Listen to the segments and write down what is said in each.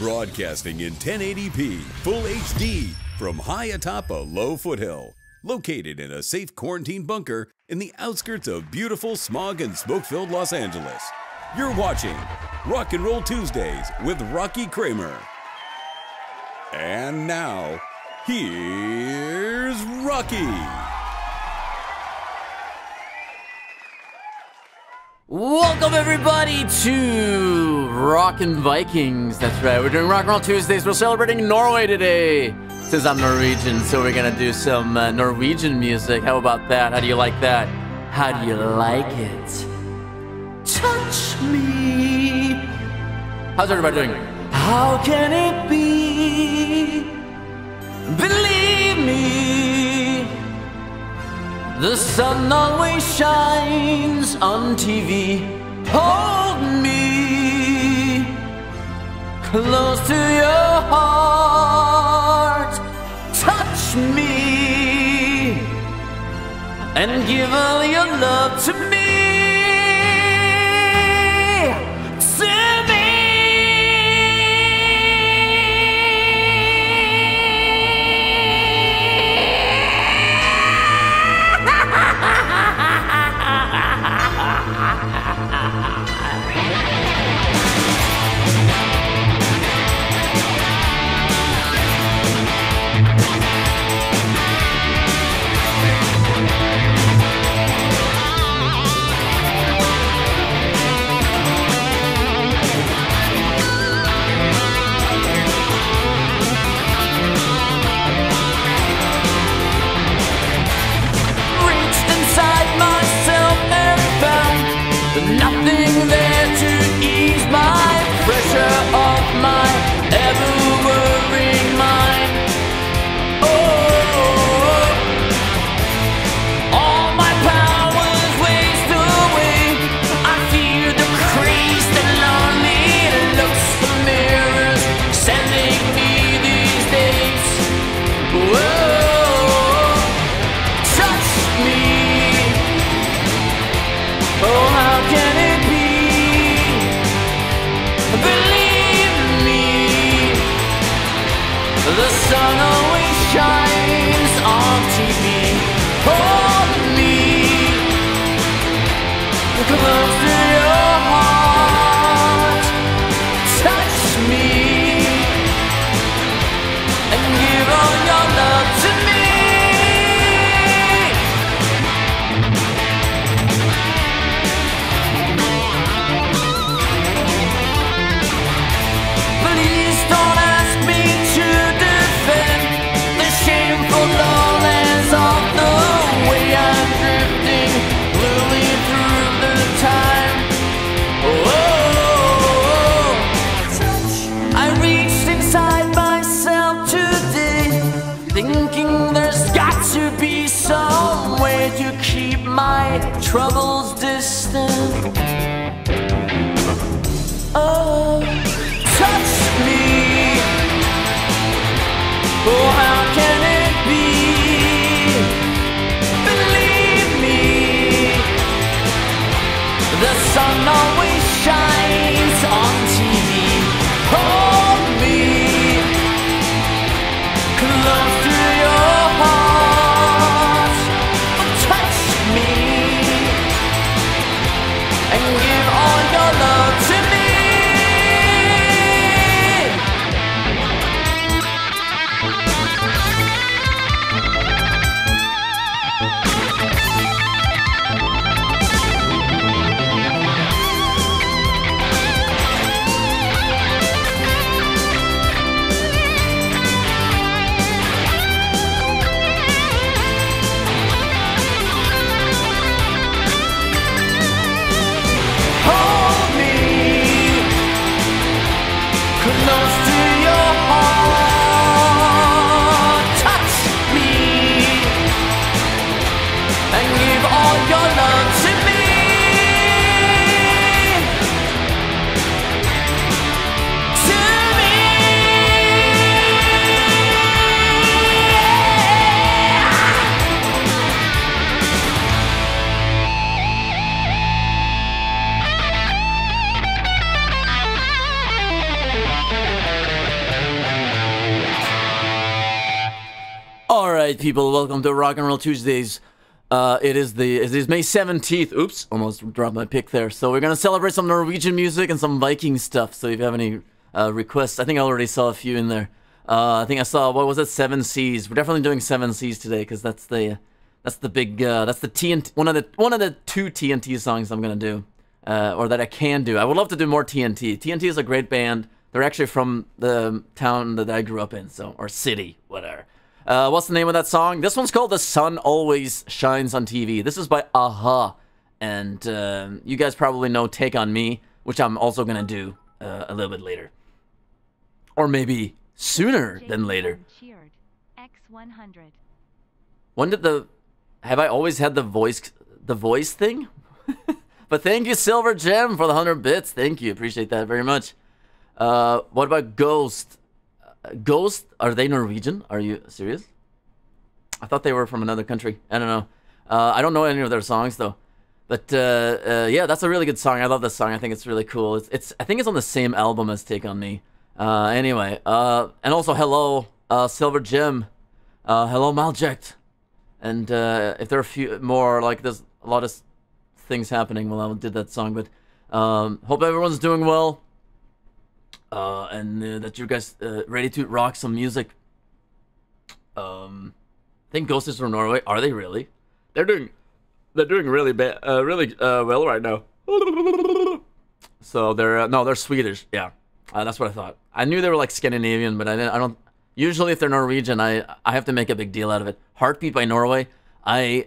Broadcasting in 1080p, full HD, from high atop a low foothill. Located in a safe quarantine bunker in the outskirts of beautiful smog and smoke-filled Los Angeles. You're watching Rock and Roll Tuesdays with Rocky Kramer. And now, here's Rocky! Welcome everybody to Rockin' Vikings. That's right, we're doing Rock and Roll Tuesdays. We're celebrating Norway today. Since I'm Norwegian, so we're gonna do some Norwegian music. How about that? How do you like that? How do you like it? Touch me. How's everybody doing? How can it be? Believe me, the sun always shines on TV. Hold me close to your heart. Touch me and give all your love to me. Troubles distant. Oh, touch me. Oh, how can it be? Believe me, the sun always shines on TV. Hold me close to your heart. People, welcome to Rock and Roll Tuesdays. It is May 17th. Oops, almost dropped my pick there. So we're gonna celebrate some Norwegian music and some Viking stuff. So if you have any requests, I think I already saw a few in there. I think I saw, what was it? Seven Seas. We're definitely doing Seven Seas today because that's the TNT, one of the two TNT songs I'm gonna do, or that I can do. I would love to do more TNT. TNT is a great band. They're actually from the town that I grew up in, so, or city, whatever. What's the name of that song? This one's called The Sun Always Shines on TV. This is by A-Ha. And you guys probably know Take On Me, which I'm also going to do a little bit later. Or maybe sooner than later. X100. When did the... Have I always had the voice thing? But thank you, Silver Gem, for the 100 bits. Thank you. Appreciate that very much. What about Ghost? Ghost? Are they Norwegian? Are you serious? I thought they were from another country. I don't know. I don't know any of their songs, though. But, yeah, that's a really good song. I love this song. I think it's really cool. I think it's on the same album as Take On Me. Anyway, and also hello, Silver Gem. Hello, Malject. And if there are a few more, like, there's a lot of things happening while I did that song, but hope everyone's doing well. And that you guys ready to rock some music. I think Ghost is from Norway. Are they really? They're doing really bad, well right now. So they're no, they're Swedish. Yeah, that's what I thought. I knew they were like Scandinavian, but I don't. Usually, if they're Norwegian, I have to make a big deal out of it. Heartbeat by Norway. You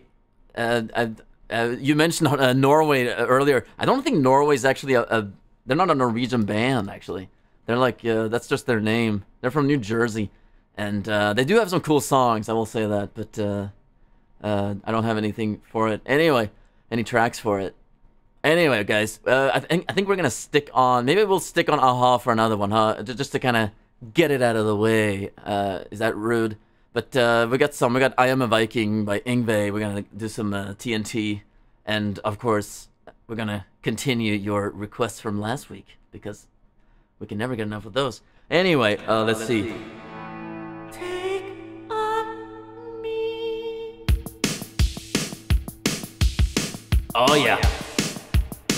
mentioned Norway earlier. I don't think Norway's actually they're not a Norwegian band, actually. They're like, that's just their name. They're from New Jersey. And they do have some cool songs, I will say that. But I don't have anything for it. Anyway, any tracks for it. Anyway, guys, I think we're going to stick on... Maybe we'll stick on A-Ha for another one, huh? Just to kind of get it out of the way. Is that rude? But we got some. We got I Am a Viking by Yngwie. We're going to do some TNT. And, of course, we're going to continue your requests from last week. Because... we can never get enough of those. Anyway, let's see. Take on me. Oh yeah.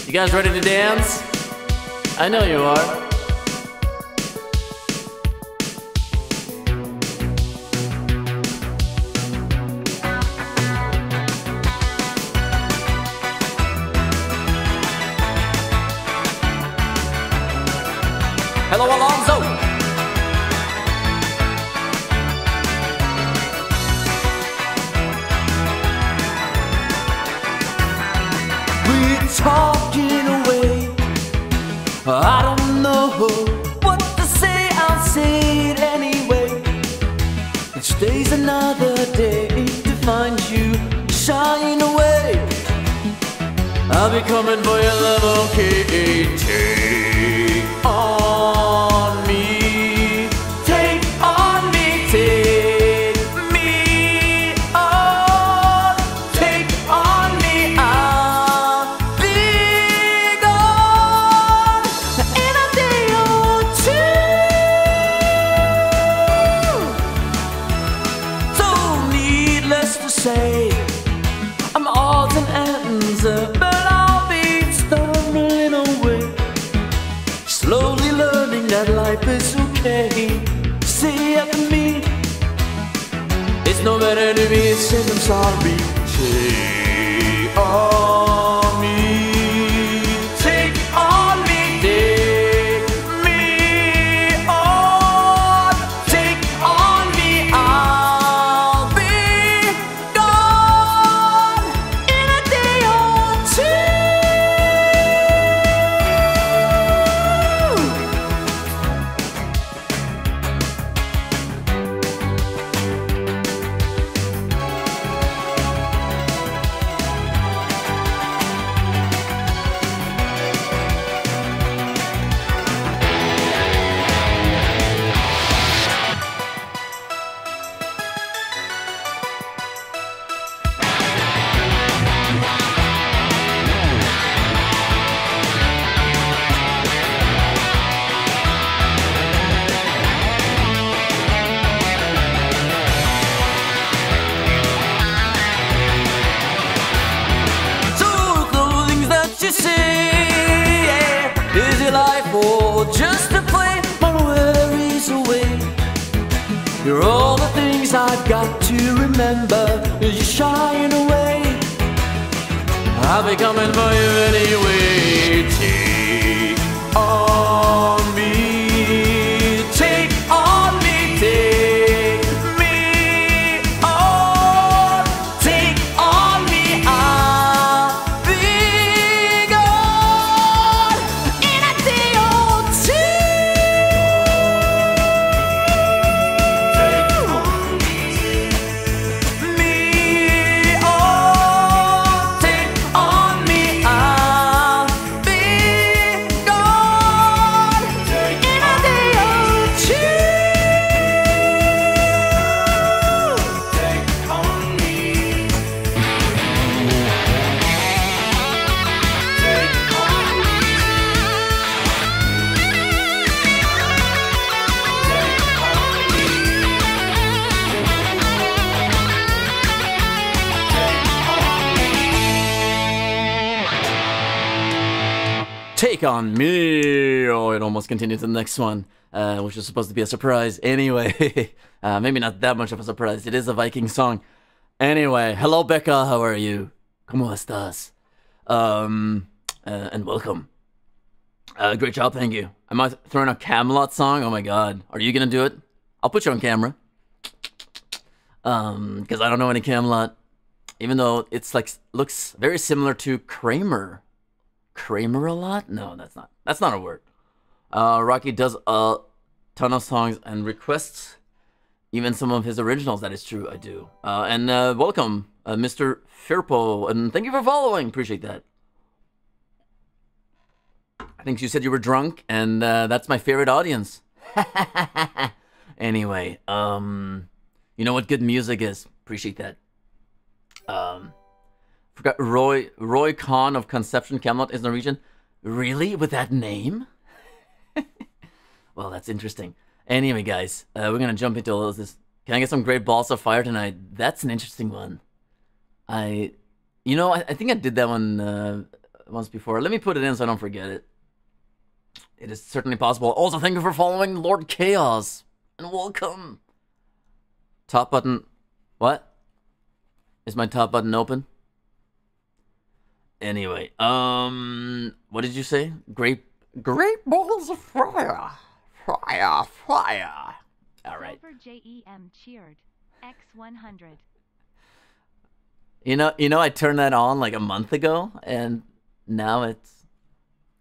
You guys ready to dance? I know you are. Hello, Alonso! We're talking away. I don't know what to say. I'll say it anyway. And today's another day to find you shying away. I'll be coming for your love, okay? Take on. It's no better to be a single sorry. Take on me, take on me, take me on, take on me. I'll be gone in a day or two. Got to remember, you're shying away. I'll be coming for you anyway. Take on me. Take on Me. Oh, it almost continued to the next one, which was supposed to be a surprise anyway. Maybe not that much of a surprise. It is a Viking song. Anyway, hello Becca, how are you? ¿Cómo estás? And welcome. Great job, thank you. Am I throwing a Camelot song? Oh my god. Are you gonna do it? I'll put you on camera. Because I don't know any Camelot. Even though it's like, looks very similar to Kramer. Kramer a lot? No, that's not a word. Rocky does a ton of songs and requests, even some of his originals, that is true, I do. And welcome, Mr. Firpo, and thank you for following, appreciate that. I think you said you were drunk, and that's my favorite audience. Anyway, you know what good music is, appreciate that. Forgot Roy Khan of Conception Camelot is Norwegian. Really? With that name? Well, that's interesting. Anyway, guys, we're gonna jump into all of this. Can I get some great balls of fire tonight? That's an interesting one. I think I did that one once before. Let me put it in so I don't forget it. It is certainly possible. Also, thank you for following Lord Chaos. And welcome. Top button. What? Is my top button open? Anyway, what did you say? Great balls of fire. Fire. All right. Silver JEM cheered. X100. You know, I turned that on like a month ago, and now it's...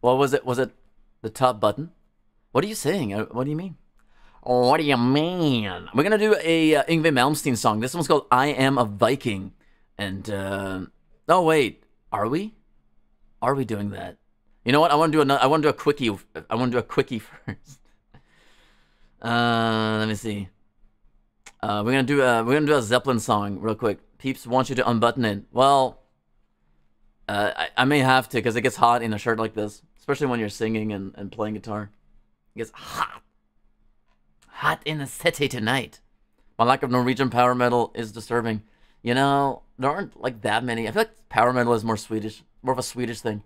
What was it? Was it the top button? What are you saying? What do you mean? What do you mean? We're gonna do a Yngwie Malmsteen song. This one's called I Am a Viking. And, oh, wait. Are we? Are we doing that? You know what? I want to do a quickie first. Let me see. We're gonna do a Zeppelin song real quick. Peeps want you to unbutton it. Well, I may have to because it gets hot in a shirt like this, especially when you're singing and playing guitar. It gets hot. Hot in the city tonight. My lack of Norwegian power metal is disturbing. You know, there aren't like that many. I feel like power metal is more Swedish, more of a Swedish thing.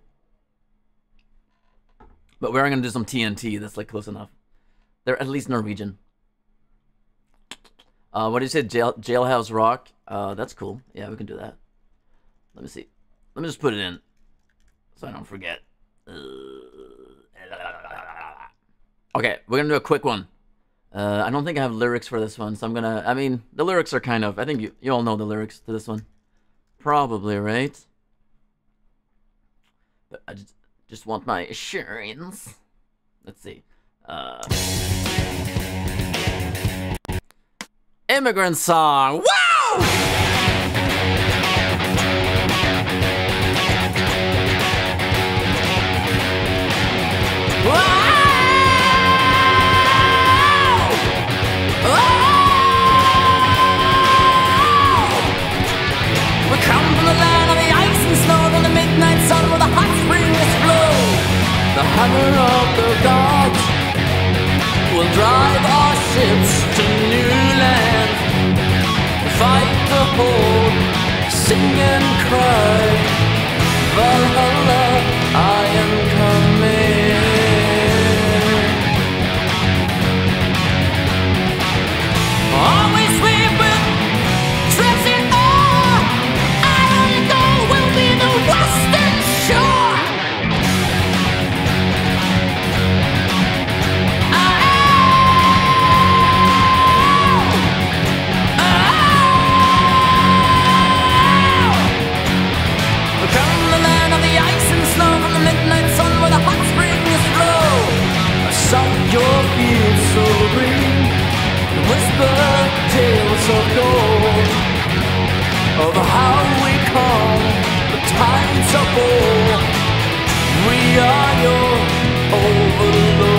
But we're gonna do some TNT. That's like close enough. They're at least Norwegian. What did you say? Jailhouse Rock? That's cool. Yeah, we can do that. Let me see. Let me just put it in so I don't forget. Okay, we're gonna do a quick one. I don't think I have lyrics for this one, so I'm gonna... I mean, the lyrics are kind of... I think you all know the lyrics to this one. Probably, right? But I just want my assurance. Let's see. Immigrant song. Wow! Wow! We come from the land of the ice and snow, from the midnight sun, where the hot spring winds blow. The hammer of the gods will drive our ships to new land. Fight the horde, sing and cry. Valhalla, I am coming. Always we will dress in awe. Western Shore. We're from the land of the ice and snow, from the midnight sun where the hot springs flow. I saw your fields so green, and whisper tales of gold, of how we come. Times of old, we are your overlord.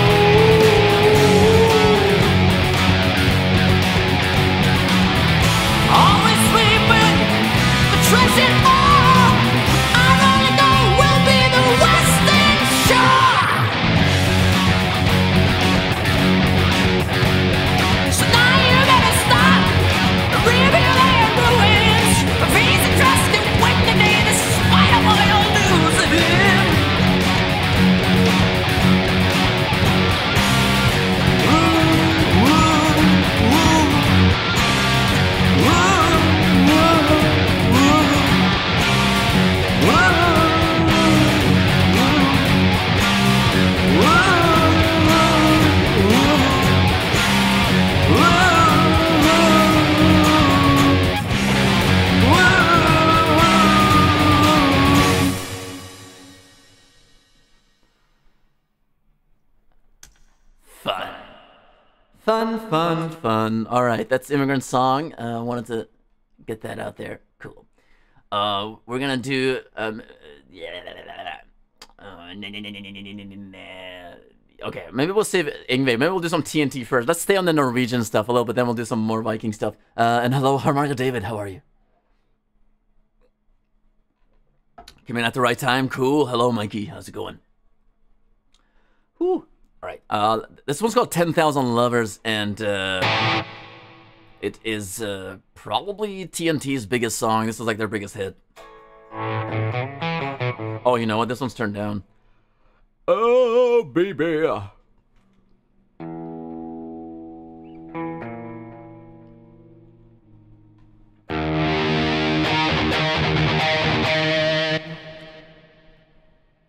Always sweeping the treasure ore. Our only goal will be the Western Shore. So now you better stop and rebuild our ruins. Raise the trust and wait the day. Why do I lose him? Fun. All right, that's Immigrant Song. I wanted to get that out there. Cool. We're gonna do okay, maybe we'll save Yngwie. Maybe we'll do some TNT first. Let's stay on the Norwegian stuff a little bit, then we'll do some more Viking stuff. And hello, Harmario David, how are you? Came in at the right time, cool. Hello, Mikey, how's it going? Whew. All right, this one's called 10,000 Lovers, and it is probably TNT's biggest song. This is like their biggest hit. Oh, you know what? This one's turned down. Oh, baby.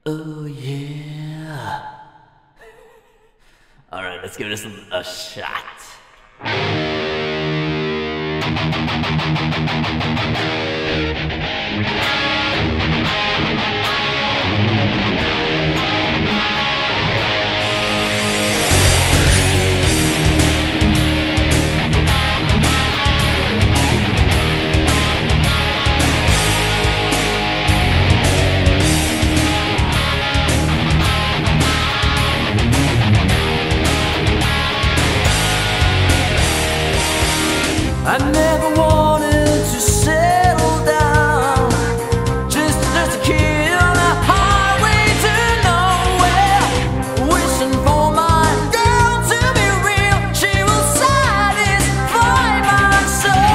Oh, yeah. All right, let's give this a shot. I never wanted to settle down, just to kill a highway to nowhere, wishing for my girl to be real. She will satisfy my soul. 10,000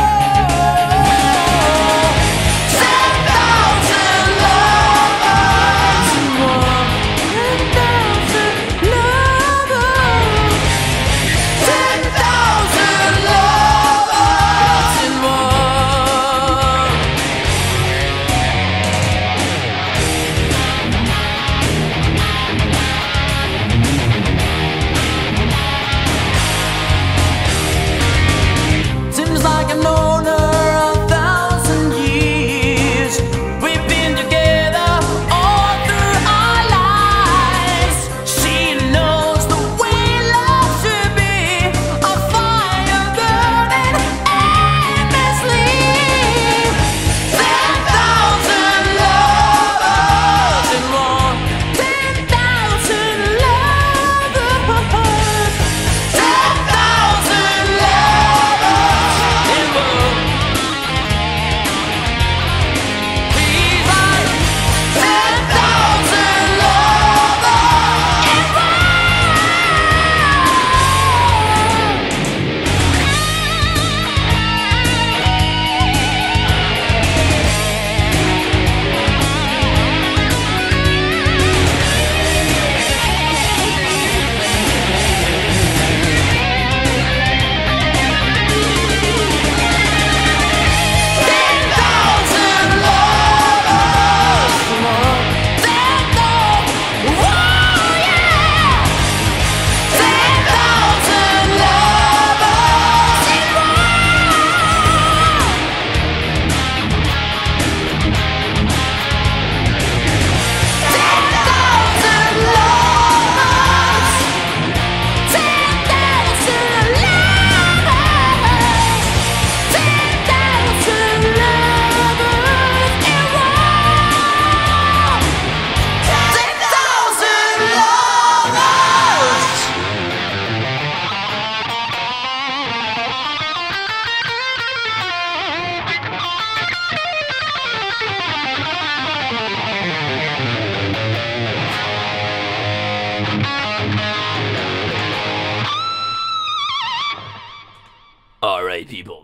lovers, 10,000 lovers, 10,000 lovers.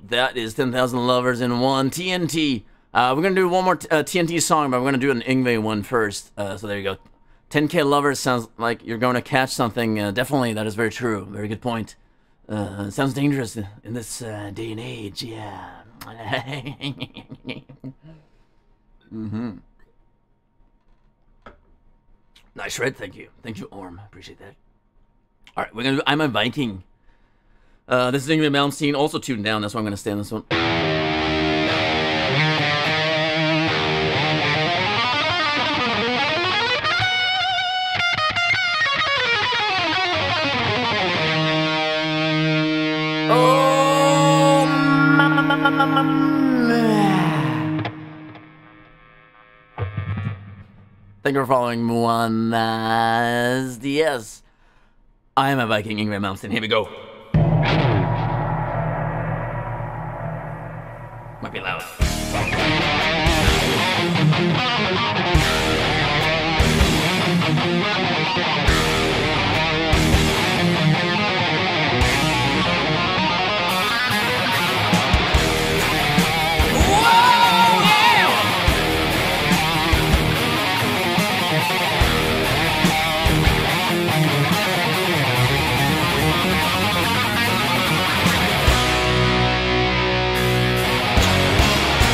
That is 10,000 Lovers in one TNT. We're gonna do one more TNT song, but we're gonna do an Yngwie one first. So there you go. 10K Lovers sounds like you're going to catch something. Definitely, that is very true. Very good point. Sounds dangerous in this day and age. Yeah. Mm-hmm. Nice shred. Thank you. Thank you, Orm. Appreciate that. All right, we're gonna do I'm a Viking. This is Yngwie Malmsteen, also tuned down, that's why I'm going to stay on this one. Thank you for following Muanas Diaz. I am a Viking, Yngwie Malmsteen. Here we go. Might be loud.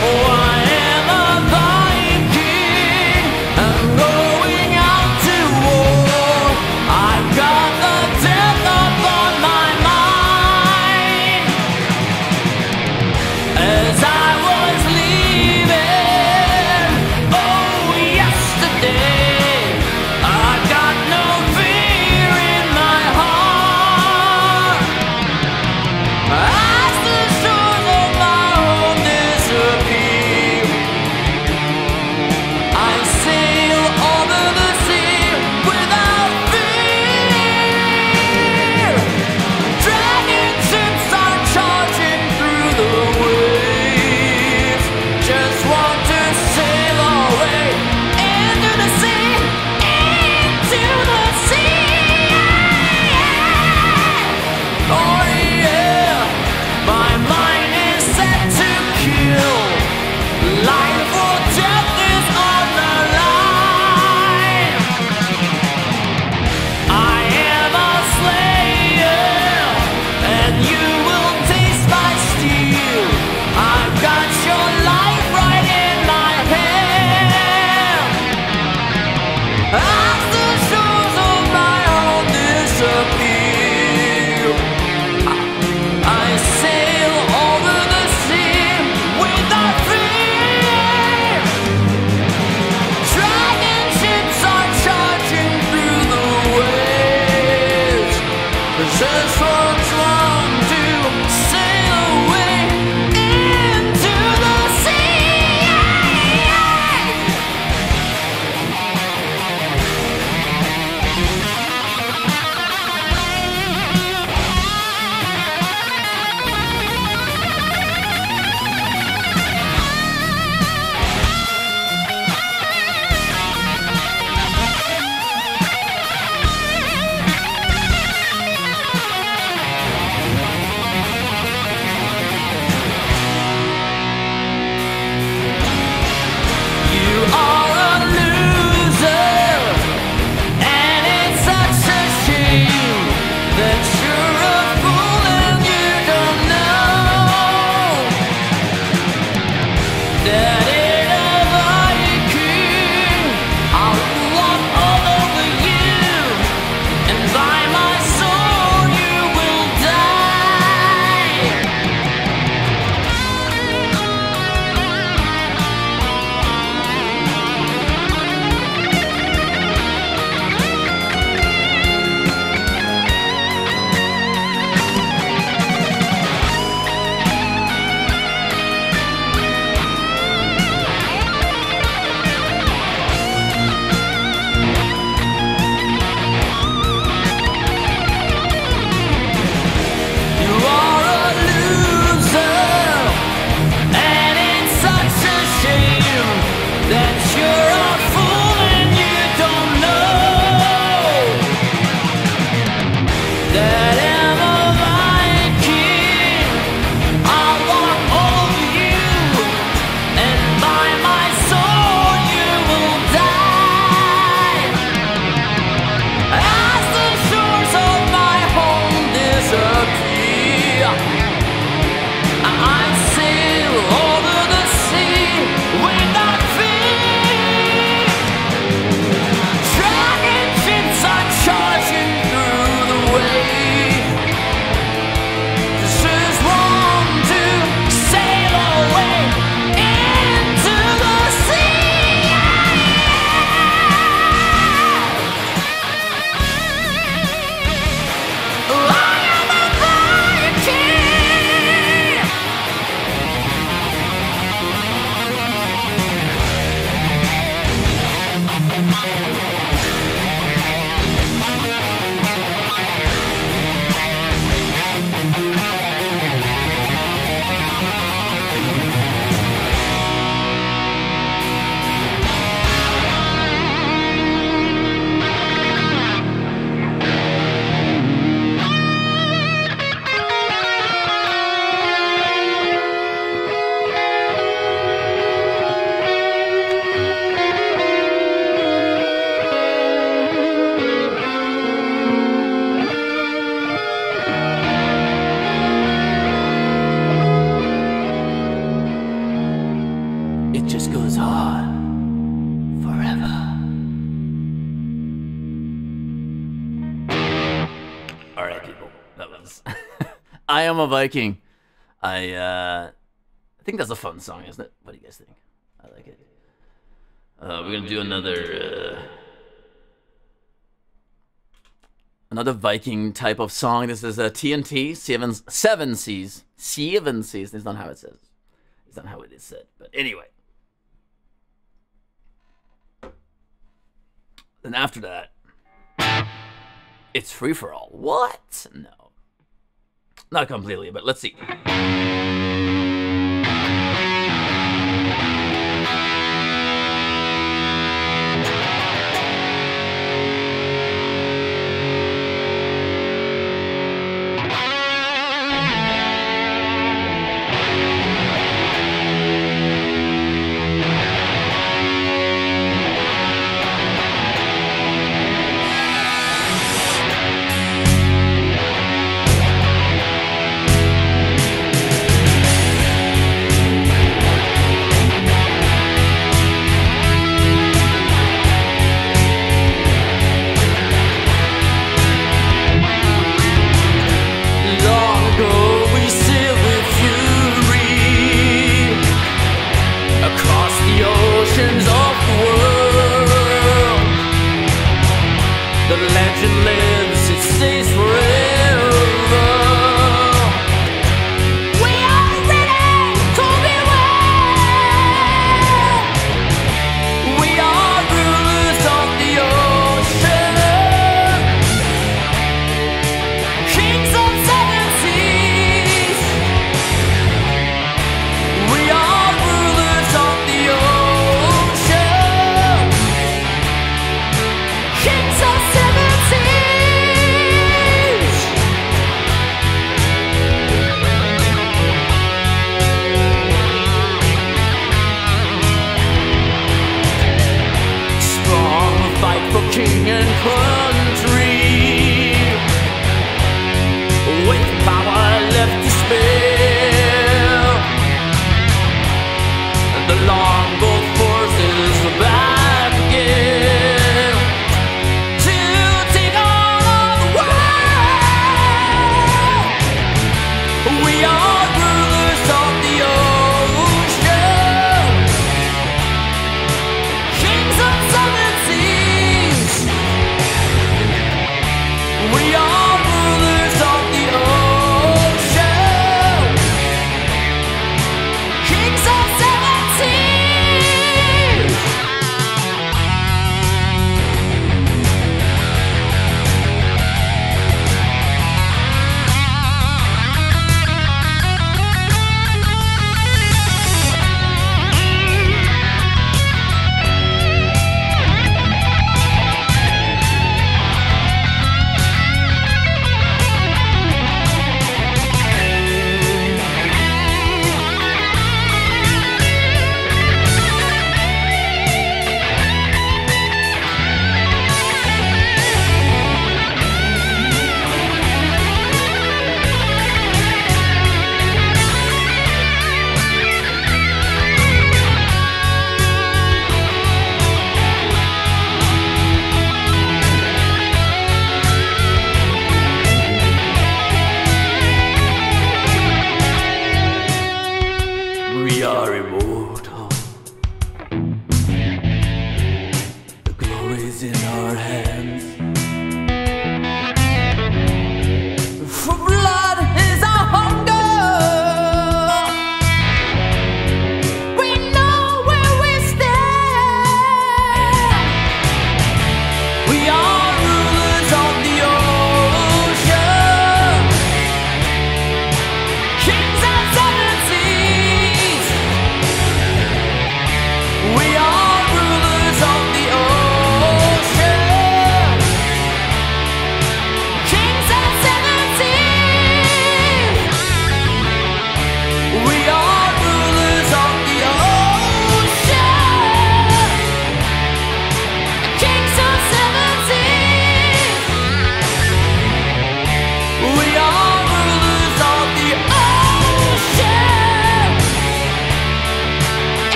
Going out to war, I Am a Viking. I think that's a fun song, isn't it? What do you guys think? I like it. We're going to do another... another Viking type of song. This is a TNT, Seven Seas. Seven Seas. That's not how it says. It's not how it is said. But anyway. Then after that, it's free for all. What? No. Not completely, but let's see.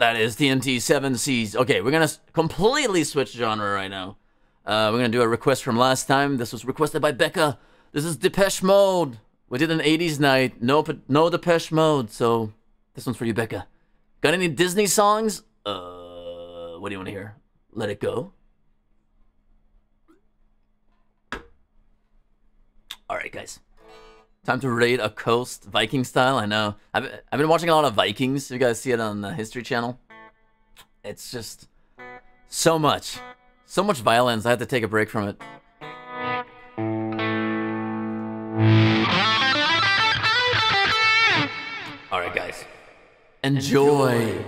That is TNT 7 Seas. Okay, we're going to completely switch genre right now. We're going to do a request from last time. This was requested by Becca. This is Depeche Mode. We did an 80s night. No Depeche Mode, so this one's for you, Becca. Got any Disney songs? What do you want to hear? Let It Go. All right, guys. Time to raid a coast, Viking style. I know. I've been watching a lot of Vikings. You guys see it on the History Channel. It's just so much. So much violence. I had to take a break from it. All right, guys. Enjoy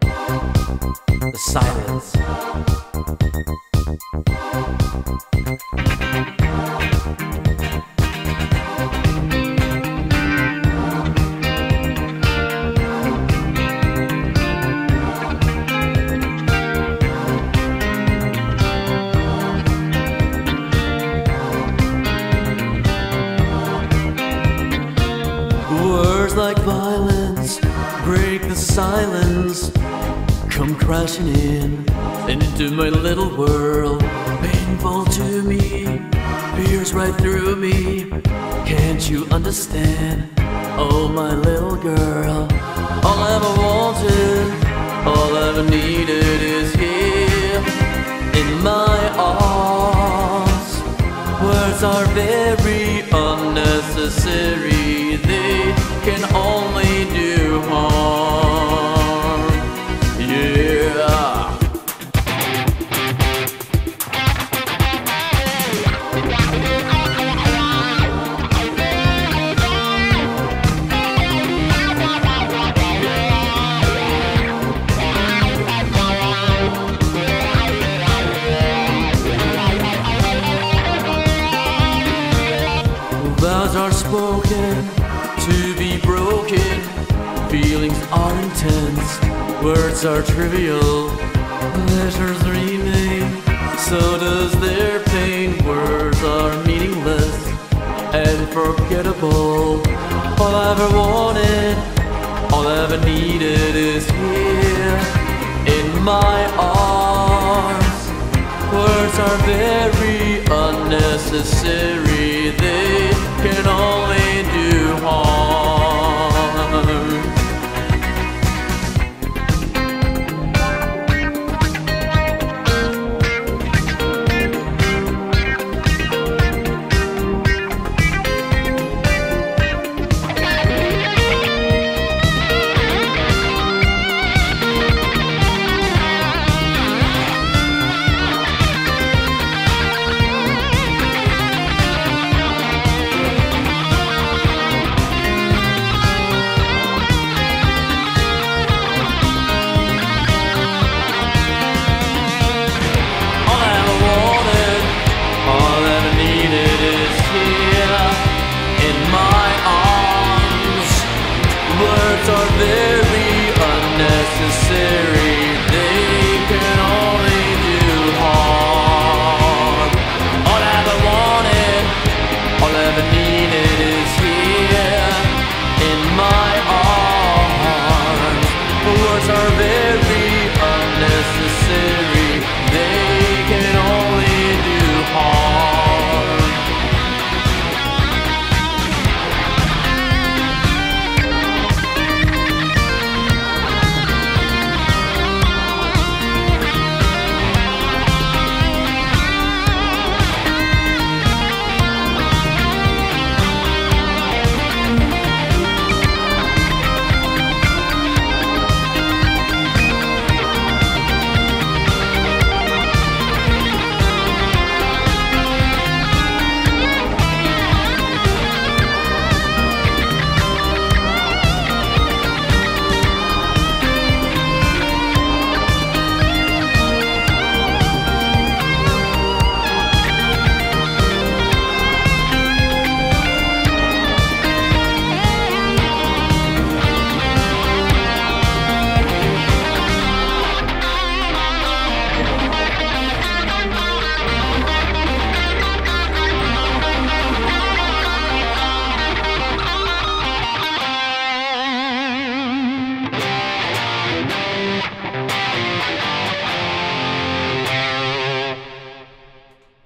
the silence. Like violence, break the silence, come crashing in and into my little world. Painful to me, pierce right through me. Can't you understand? Oh, my little girl. All I ever wanted, all I ever needed is here in my arms. Words are very unnecessary. They can only do harm. Yeah. Vows are spoken, feelings are intense, words are trivial, pleasures remain, so does their pain. Words are meaningless and forgettable. All I ever wanted, all I ever needed is here in my arms. Words are very unnecessary, they can only do harm.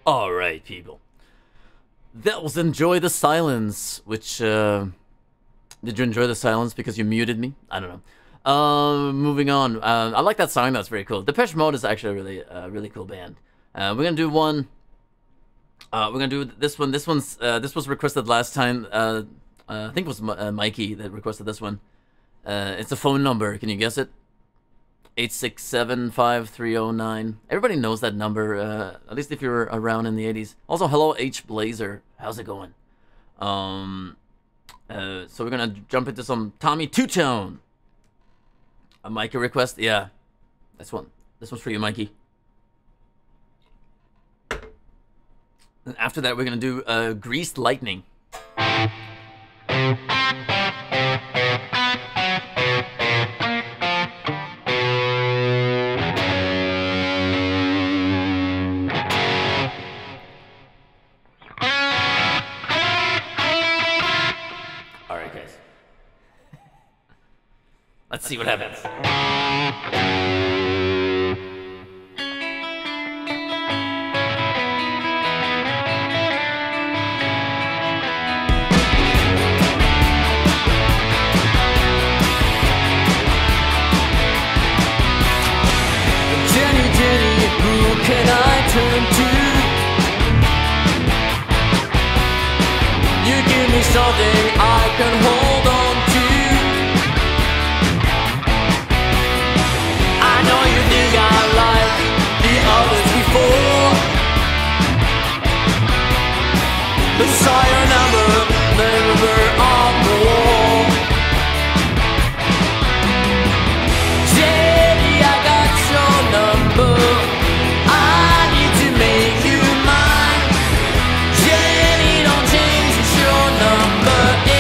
Alright, people. That was Enjoy the Silence, which, did you enjoy the silence because you muted me? I don't know. Moving on. I like that song. That's very cool. Depeche Mode is actually a really cool band. We're gonna do one. We're gonna do this one. This was requested last time. I think it was Mikey that requested this one. It's a phone number. Can you guess it? 867-5309. Everybody knows that number. At least if you were around in the 80s. Also, hello H Blazer. How's it going? So we're gonna jump into some Tommy Tutone. A Mikey request? Yeah. That's one. This one's for you, Mikey. And after that, we're going to do Greased Lightning. Alright, guys. Let's see what happens. Jenny, Jenny, who can I turn to? You give me something I can hold on to. The sire number, never on the wall. Jenny, I got your number. I need to make you mine. Jenny, don't change, it's your number.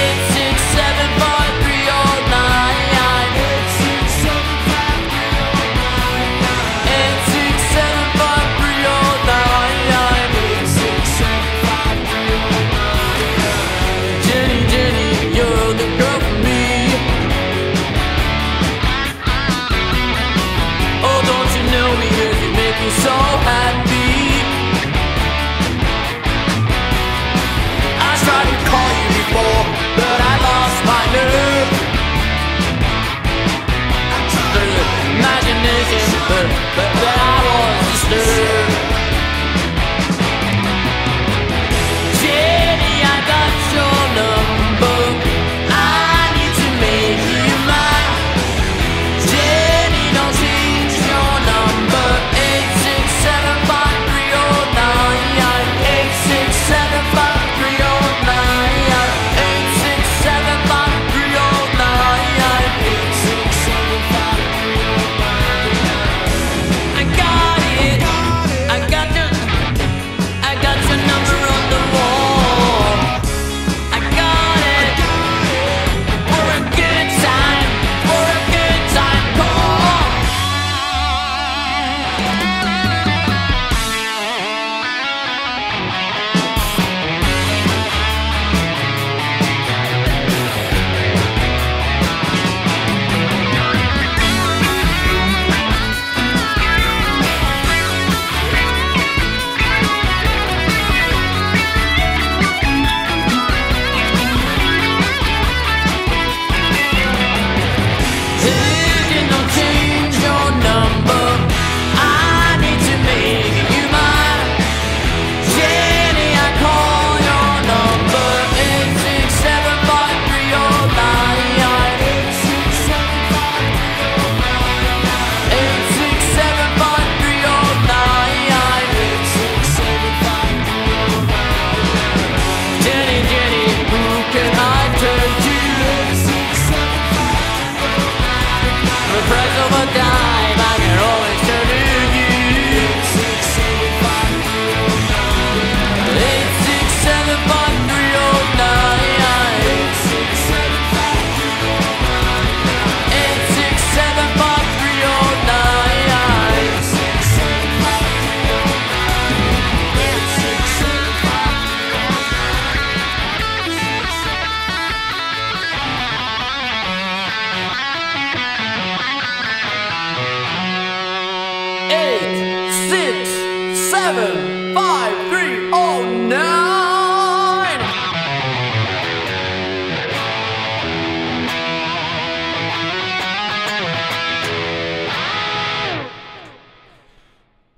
7, 5, 3, 0, 9.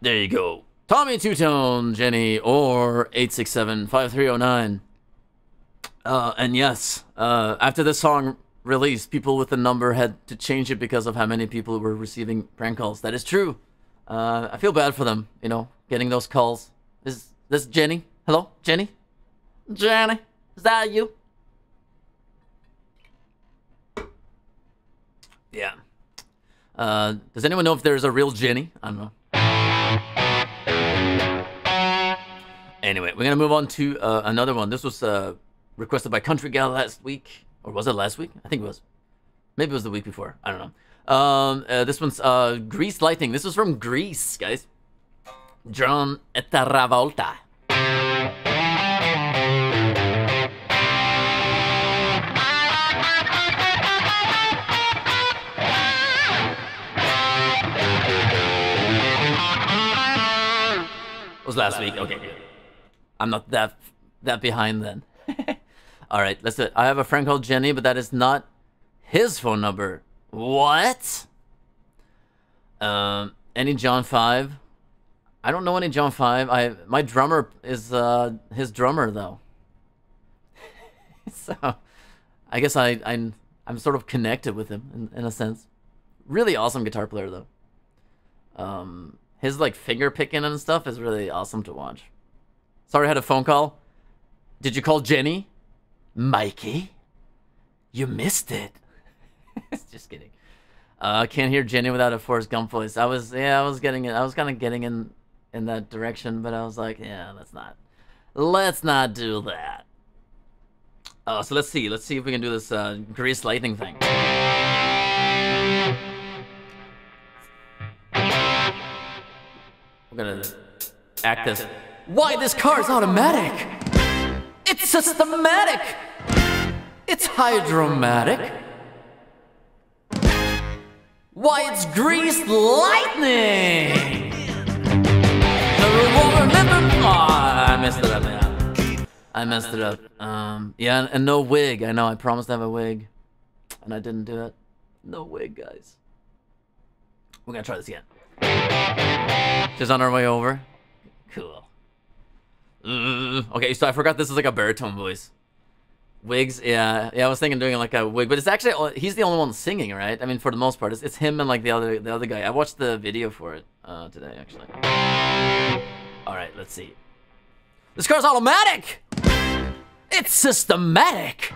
There you go. Tommy Tutone, Jenny, or 867-5309. And yes, after this song released, people with the number had to change it because of how many people were receiving prank calls. That is true. I feel bad for them, you know, getting those calls. Is this Jenny? Hello? Jenny? Jenny? Is that you? Yeah. Does anyone know if there's a real Jenny? I don't know. Anyway, we're going to move on to another one. This was requested by Country Gal last week. Or was it last week? I think it was. Maybe it was the week before. I don't know. This one's Grease Lightning. This is from Greece, guys. John Travolta. It was last week. Okay. I'm not that behind then. All right, let's do it. I have a friend called Jenny, but that is not his phone number. What? Any John 5? I don't know any John 5. My drummer is his drummer though. So I guess I'm sort of connected with him in a sense. Really awesome guitar player though. His like finger picking and stuff is really awesome to watch. Sorry, I had a phone call. Did you call Jenny? Mikey? You missed it. Just kidding. I can't hear Jenny without a Forrest Gump voice. I was getting it. I was kind of getting in that direction, but I was like, yeah, let's not do that. Oh, so let's see if we can do this Grease Lightning thing. We're gonna act this. Why this car's automatic? It's systematic. It's hydromatic. Why, it's Greased Lightning! The revolver never... Aw, I messed it up, man. I messed it up. Yeah, and no wig. I know, I promised to have a wig. And I didn't do it. No wig, guys. We're gonna try this again. Just on our way over. Cool. Okay, so I forgot this is like a baritone voice. Wigs, yeah. I was thinking doing like a wig, but it's actually he's the only one singing, right? I mean, for the most part, it's him and like the other guy. I watched the video for it today, actually. All right, let's see. This car's automatic. It's systematic.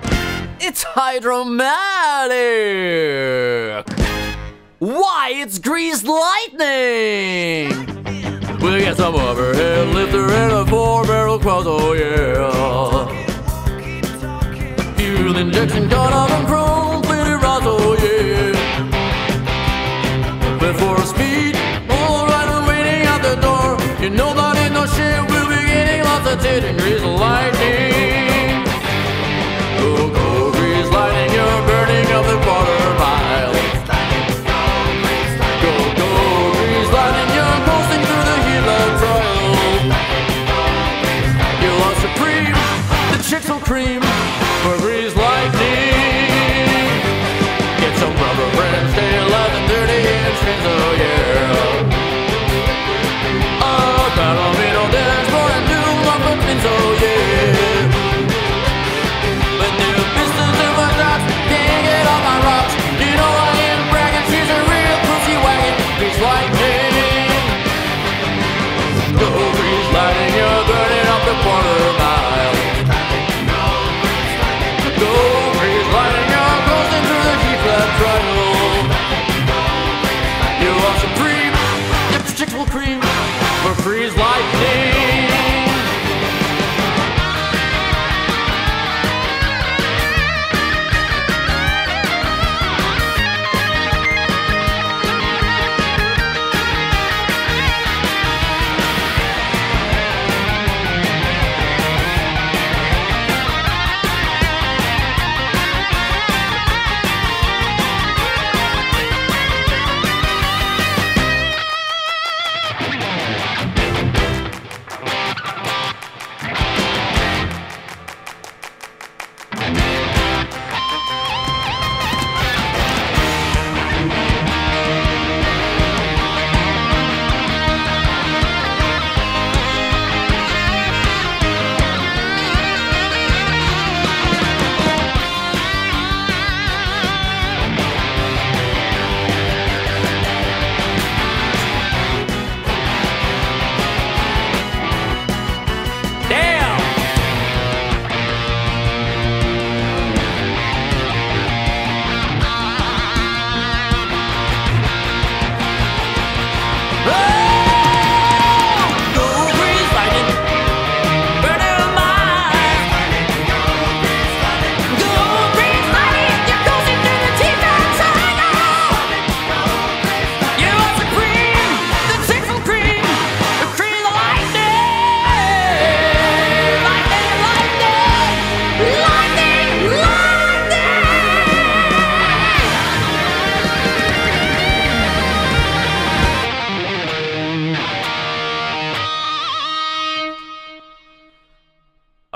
It's hydromatic. Why, it's Greased Lightning. We got some overhead lifter and a 4-barrel cross, oh yeah. Injection got out and chrome plated rods, oh yeah. But for a speed, all right, I'm waiting out the door. You know that ain't no shit, we'll be getting lots of tit and Grease Lightning. Go, go, Grease Lightning, you're burning up the quarter mile. Go, go, Grease Lightning, you're coasting through the heat of trial. You are supreme, the chicks will cream. Oh yeah, oh, that'll be no dance for a new lump of pins, oh yeah. But new pistols in my dots, can't get off my rocks. You know I am bragging, she's a real pussy wagon. Grease Lightning, go Grease Lightning, you're burning up the quarter mile. Go Grease Lightning, you're coasting through the heat of trial. Cream for Grease Lightning.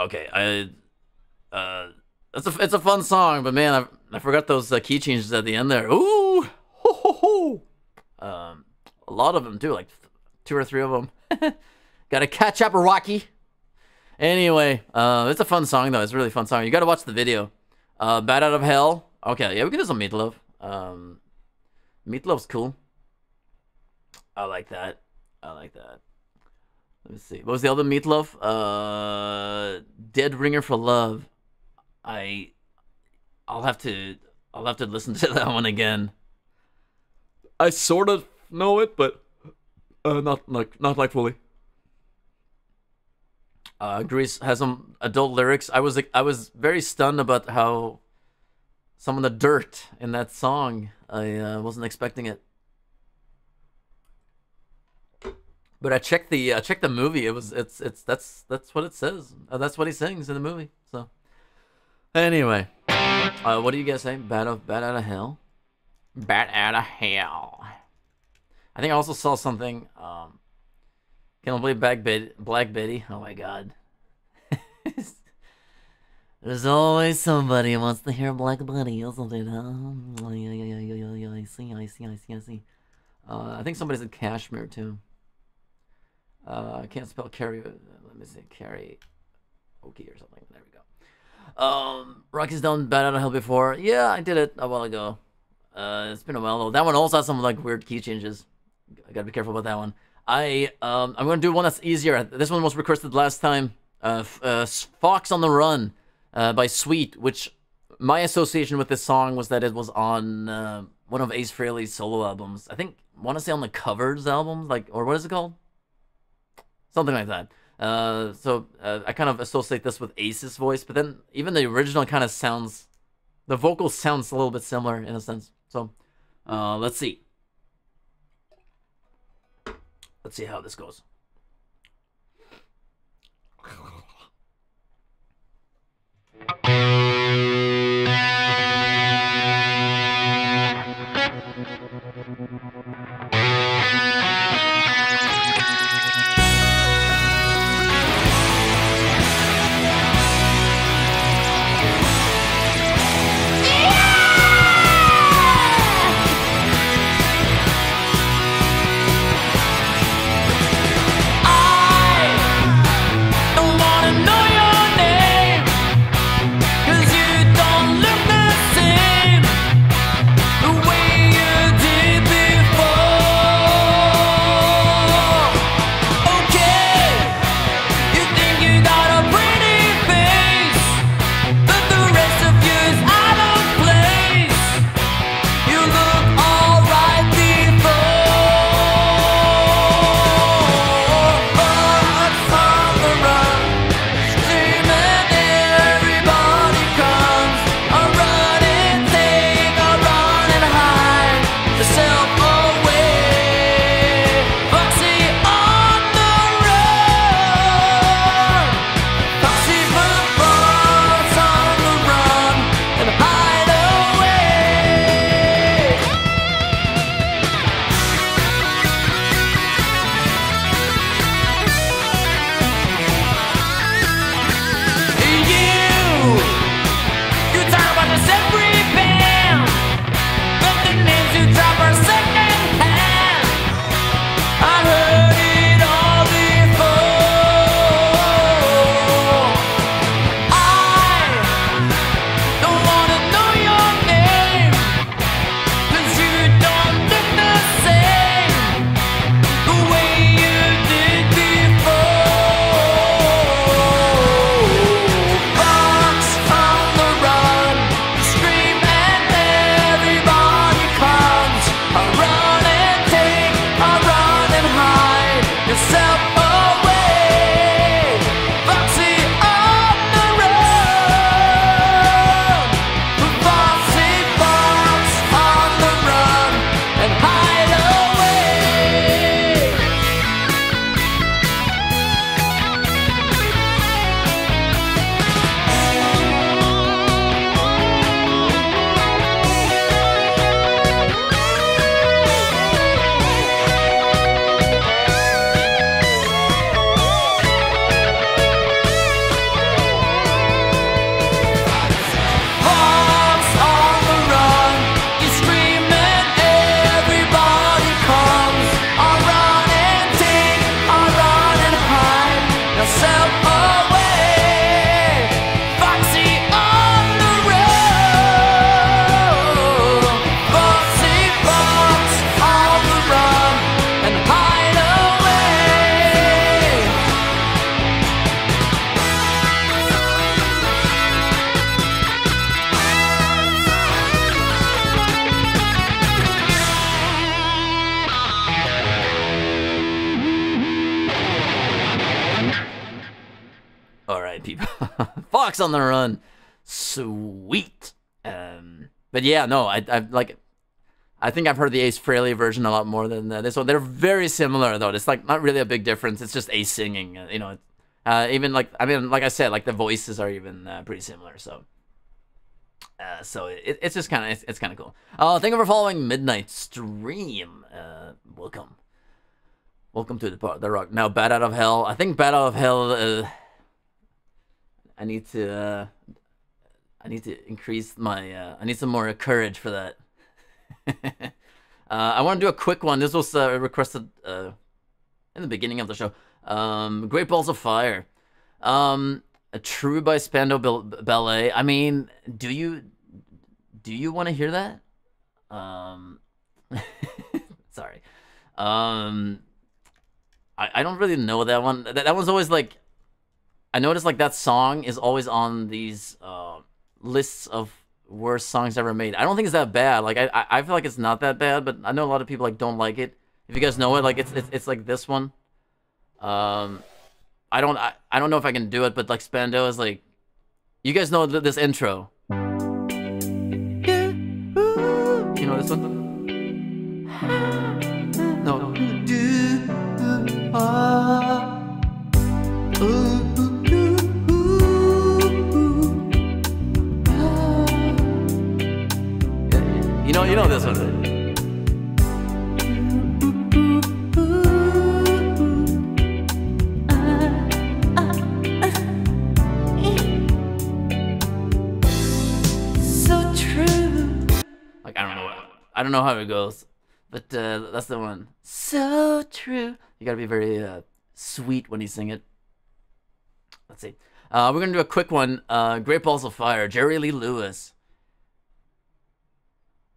Okay, it's a fun song, but man, I forgot those key changes at the end there. Ooh, ho ho ho. A lot of them too, like 2 or 3 of them. Gotta catch up, Rocky. Anyway, it's a fun song though. It's a really fun song. You gotta watch the video. Bad Out of Hell. Okay, yeah, we can do some Meatloaf. Meatloaf's cool. I like that. I like that. Let me see. What was the other Meatloaf? Dead Ringer for Love. I'll have to listen to that one again. I sort of know it, but not like fully. Grease has some adult lyrics. I was very stunned about how some of the dirt in that song. I wasn't expecting it. But I checked the movie. That's what it says. That's what he sings in the movie. So anyway, what do you guys say? Bad out of hell. Bad out of hell. I think I also saw something. Can't believe Black Betty. Oh my God. There's always somebody who wants to hear Black Betty or something. Huh? I see. I think somebody said Cashmere too. I can't spell karaoke. Let me see, karaoke or something. There we go. Rocky's done Bad Out of Hell before. Yeah, I did it a while ago. It's been a while though. That one also has some like weird key changes. I gotta be careful about that one. I'm gonna do one that's easier. This one was requested last time. Fox on the Run by Sweet, which my association with this song was that it was on one of Ace Frehley's solo albums. I think want to say on the Covers album, like, or what is it called? Something like that. So I kind of associate this with Ace's voice, but then even the original kind of sounds, the vocal sounds a little bit similar in a sense. So let's see. Let's see how this goes. right, people. Fox on the Run. Sweet. But yeah, no, I think I've heard the Ace Frehley version a lot more than this one. They're very similar though. It's like not really a big difference. It's just Ace singing, you know. Even like, I mean, like I said, like the voices are even pretty similar. So, so it's just kind of it's kind of cool. Thank you for following Midnight Stream. Welcome. Welcome to the rock. Now, Bat Out of Hell. I think Bat Out of Hell. I need to increase my. I need some more courage for that. I want to do a quick one. This was requested in the beginning of the show. Great Balls of Fire. A True by Spandau Ballet. I mean, do you want to hear that? Sorry. I don't really know that one. That one's always like, I noticed like that song is always on these lists of worst songs ever made. I don't think it's that bad. Like I feel like it's not that bad, but I know a lot of people like don't like it. If you guys know it, like it's like this one. I don't know if I can do it, but like Spandau is like, you guys know this intro. You know this one? No. You know this one. So true. Like I don't know how it goes, but that's the one. So true. You gotta be very sweet when you sing it. Let's see. We're gonna do a quick one. Great Balls of Fire, Jerry Lee Lewis.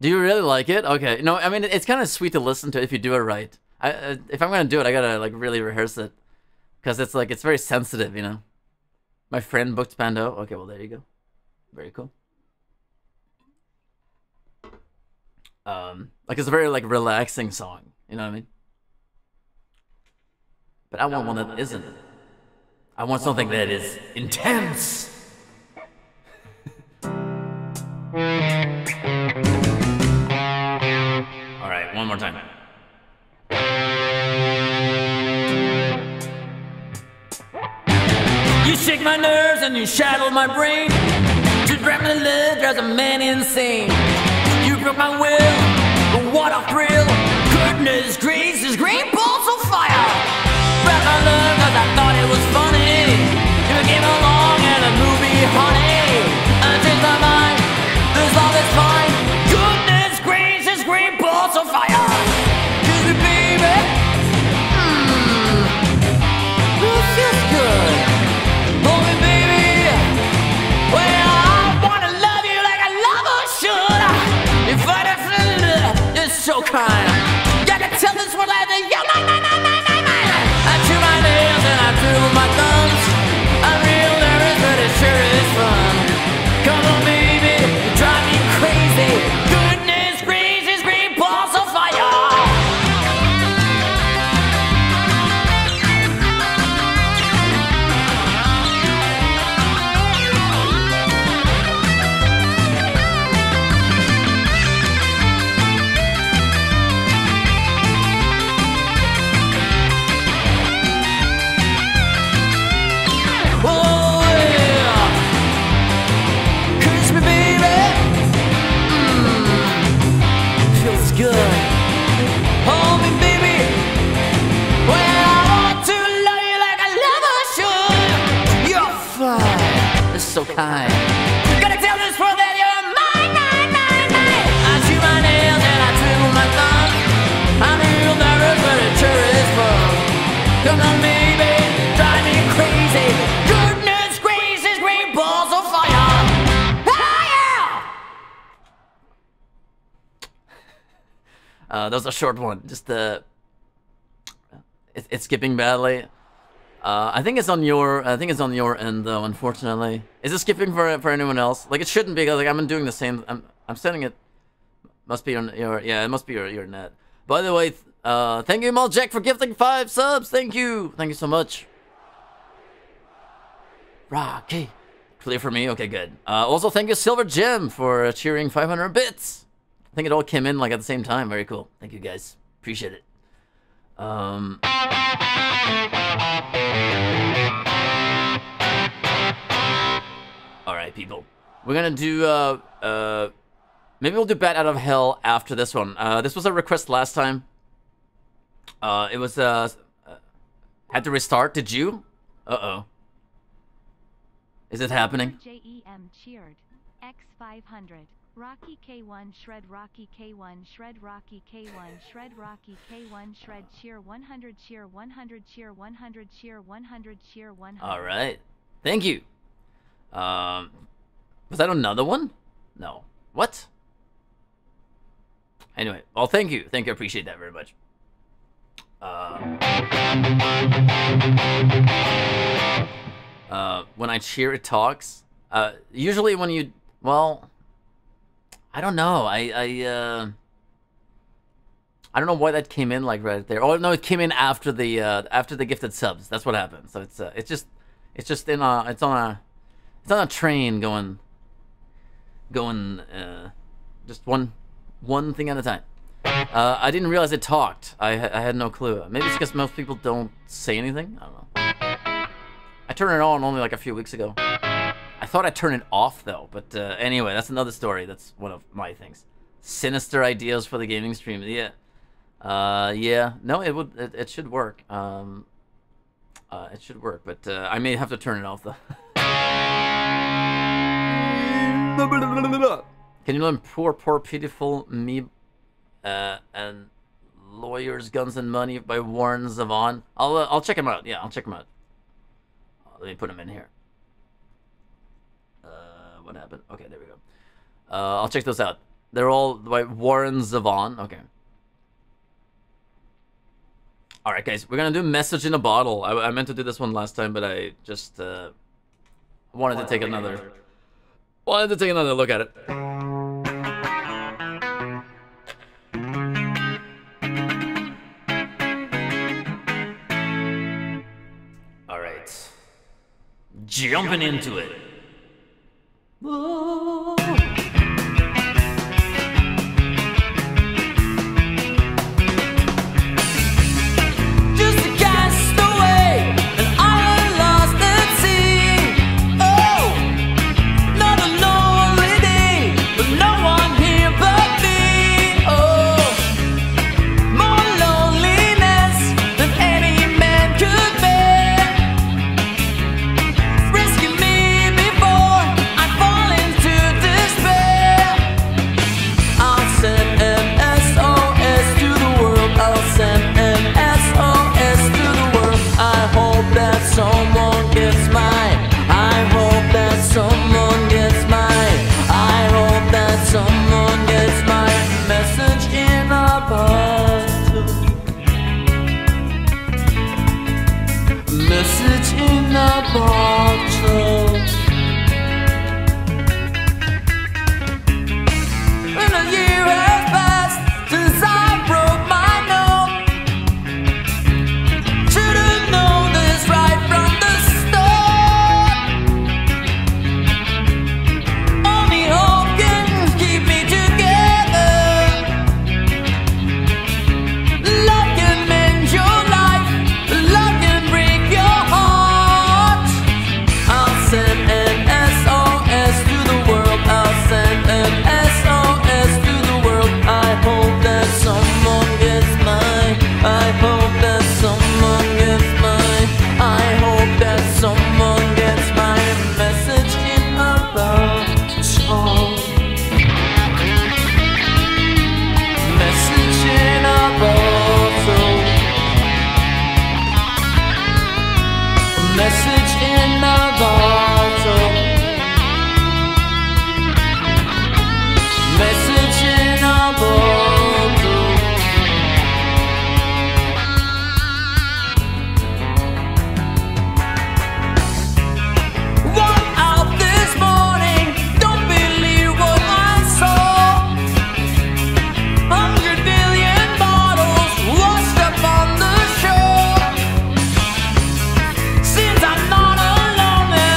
Do you really like it? Okay. No, I mean, it's kind of sweet to listen to if you do it right. If I'm going to do it, I got to like really rehearse it. Because it's like, it's very sensitive, you know. My friend booked Spandau. Okay, well, there you go. Very cool. Like, it's a very like relaxing song. You know what I mean? But I want one that isn't. I want something that is intense. One more time. You shake my nerves and you shatter my brain. To grab my lid drives a man insane. You broke my will, but what a thrill. Goodness gracious, great balls of fire. But my love, cause I thought it was funny. You came along in a movie, honey. I changed my mind, this love is fine. On fire, kiss me, baby. This feels good. Hold me, baby. Well, I wanna love you like a lover should. If I don't, you're so kind. Gotta tell this one like that you're mine. I chew my nails and I twiddle my thumbs. I'm real nervous, but it sure is fun. Come on, baby, you drive me crazy. So kind. Gotta tell this world that you're mine. I chew my nails and I twiddle my thumb. I'm real nervous, but it sure is fun. Come on, baby, drive me crazy. Goodness gracious, great balls of fire. Fire! That was a short one. Just it's skipping badly. I think it's on your end though, unfortunately. Is it skipping for anyone else? Like it shouldn't be, because like I'm doing the same. I'm sending it. Must be on your, yeah, it must be your net. By the way, thank you Maljack for gifting 5 subs. Thank you so much. Rocky. Clear for me? Okay, good. Also, thank you, Silver Jim, for cheering 500 bits. I think it all came in, like, at the same time. Very cool. Thank you, guys. Appreciate it. All right, people. We're gonna do, maybe we'll do Bat Out of Hell after this one. This was a request last time. It was, had to restart. Did you? Uh-oh. Is it happening? JEM cheered. X500. Rocky K1 shred. Rocky K1 shred. Rocky K1 shred. Rocky K1 shred. Cheer 100. Cheer 100. Cheer 100. Cheer 100. Cheer 100. All right. Thank you. Was that another one? No. What? Anyway, well, thank you. Thank you. I appreciate that very much. When I cheer, it talks. Usually when you... Well... I don't know. I don't know why that came in like right there. Oh no, it came in after the gifted subs. That's what happened. So it's just in a it's on a train going just one thing at a time. I didn't realize it talked. I had no clue. Maybe it's because most people don't say anything. I don't know. I turned it on only like a few weeks ago. I thought I'd turn it off, though, but anyway, that's another story. That's one of my things. Sinister ideas for the gaming stream. Yeah. Yeah. No, it should work. It should work, but I may have to turn it off, though. Can you learn Poor, Pitiful Me and Lawyers, Guns, and Money by Warren Zevon? I'll check him out. Yeah, I'll check him out. Let me put him in here. What happened? Okay, there we go. I'll check those out. They're all by Warren Zevon. Okay. All right, guys. We're going to do Message in a Bottle. I meant to do this one last time, but I just wanted to take another look at it. All right. Jumping into it. Oh. Just a castaway, an island lost at sea. Oh, not a lonely day, but no one here but me. Oh, more loneliness than any man could bear. Rescue me before I fall into despair. I'll send an SOS to the world. I'll send an SOS to the world. I hope that someone gets mine. I hope that someone gets mine. I hope that someone gets my message in a bottle. Message in a bottle. When a year has passed since I broke my nose, should have known this right from the start. Only hope can keep me together. Love can mend your life, love can break your heart. I'll send an SOS to the world. I'll send an SOS to the world. I hope that someone gets mine. I hope that someone gets mine. I hope that someone gets my message in a bottle. Message in a bottle. Message in a bottle. Message in a bottle. Walked out this morning, don't believe what I saw. 100 billion bottles washed up on the shore. Since I'm not alone,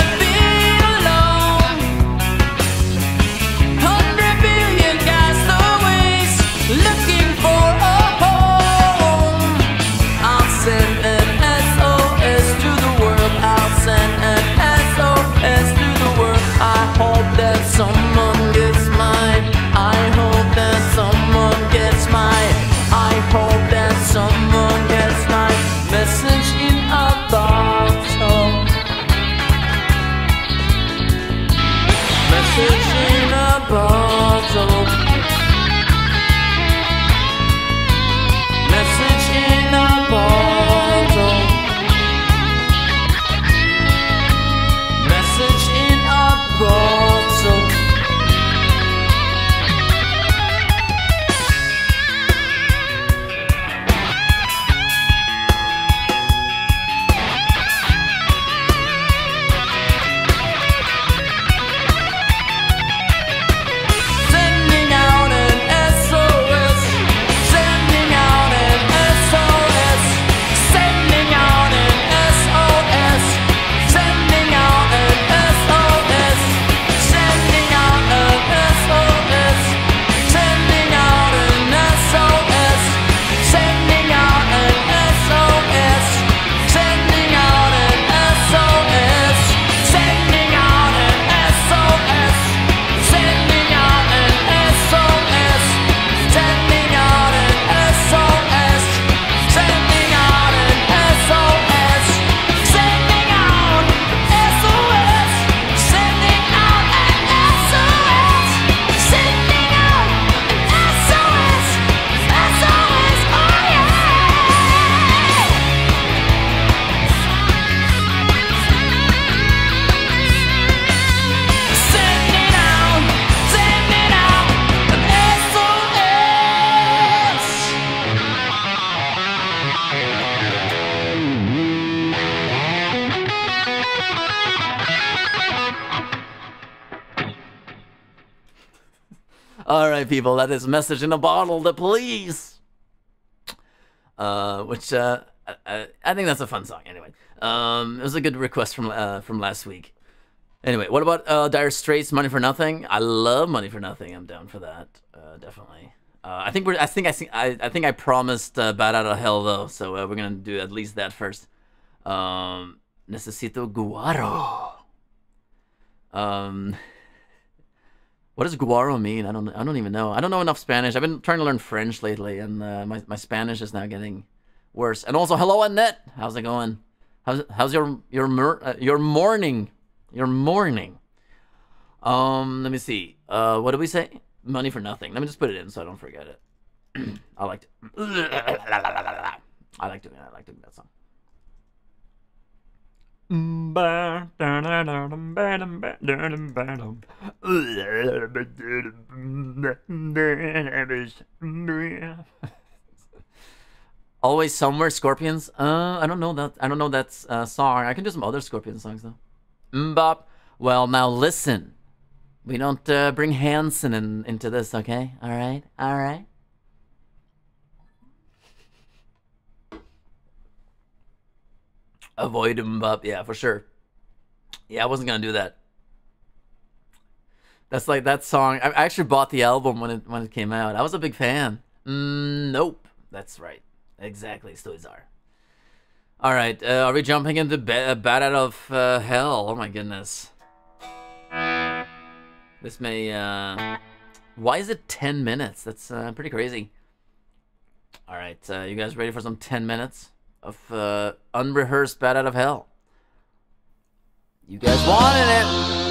All right, people, that is Message in a Bottle, The Police. Which I think that's a fun song. Anyway, it was a good request from last week. Anyway, what about Dire Straits, Money for Nothing? I love Money for Nothing. I'm down for that, definitely. I think I promised Bad Out of Hell though, so we're gonna do at least that first. Necesito Guaro. What does guaro mean? I don't even know. I don't know enough Spanish. I've been trying to learn French lately, and my Spanish is now getting worse. And also, hello Annette, how's it going? How's your morning? Your morning. Let me see. What did we say? Money for Nothing. Let me just put it in so I don't forget it. I like doing that song. Always Somewhere, Scorpions. I don't know that. I don't know that song. I can do some other Scorpion songs though. Mbop. Well, now listen. We don't bring Hanson into this, okay? All right, all right. Avoid mbop, yeah, for sure. Yeah, I wasn't gonna do that. That's like that song. I actually bought the album when it came out. I was a big fan. Nope, that's right. Exactly, still are. All right, are we jumping into Bad Out of Hell? Oh my goodness. This may, why is it 10 minutes? That's pretty crazy. All right, you guys ready for some 10 minutes of unrehearsed Bad Out of Hell? You guys wanted it!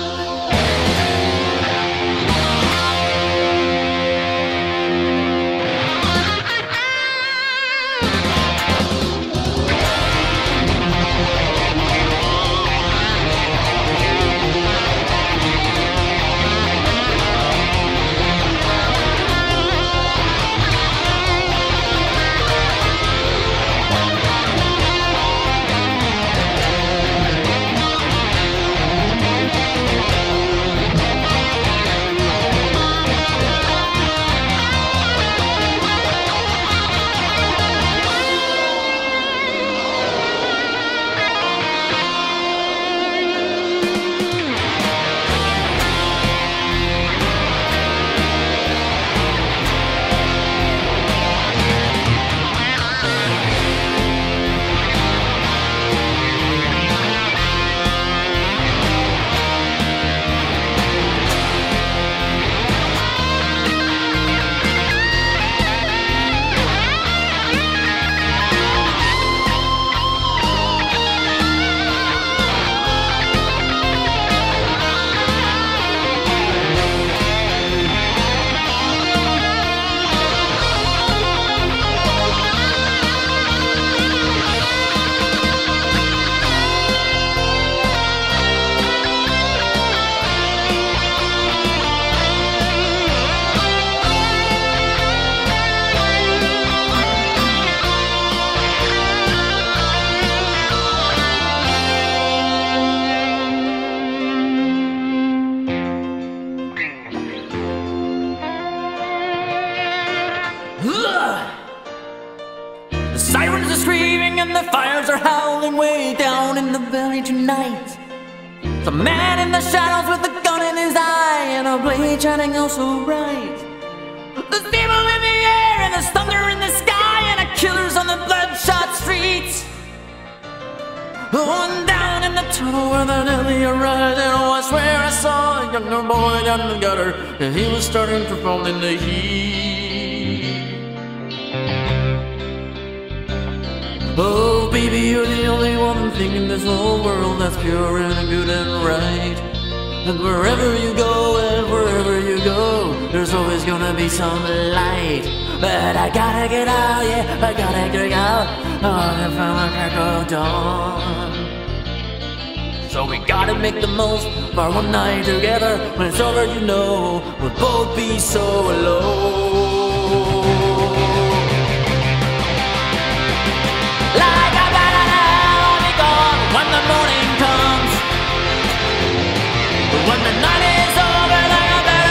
When the night is over, like a bad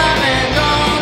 out of hell, I've been gone.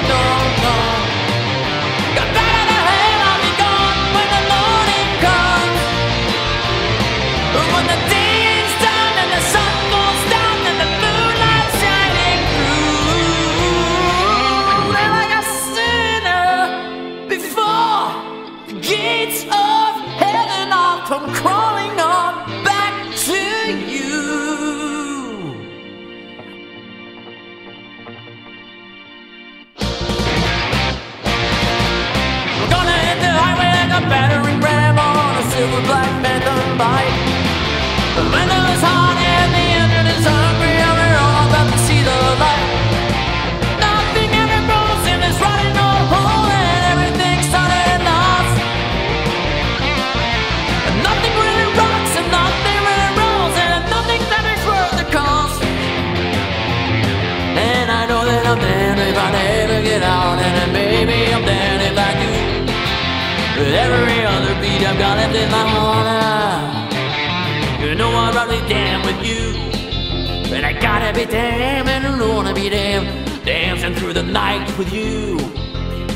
every other beat I've got left in my heart. You know I'd rather be damned with you, but I gotta be damned and I don't wanna be damned. Dancing through the night with you,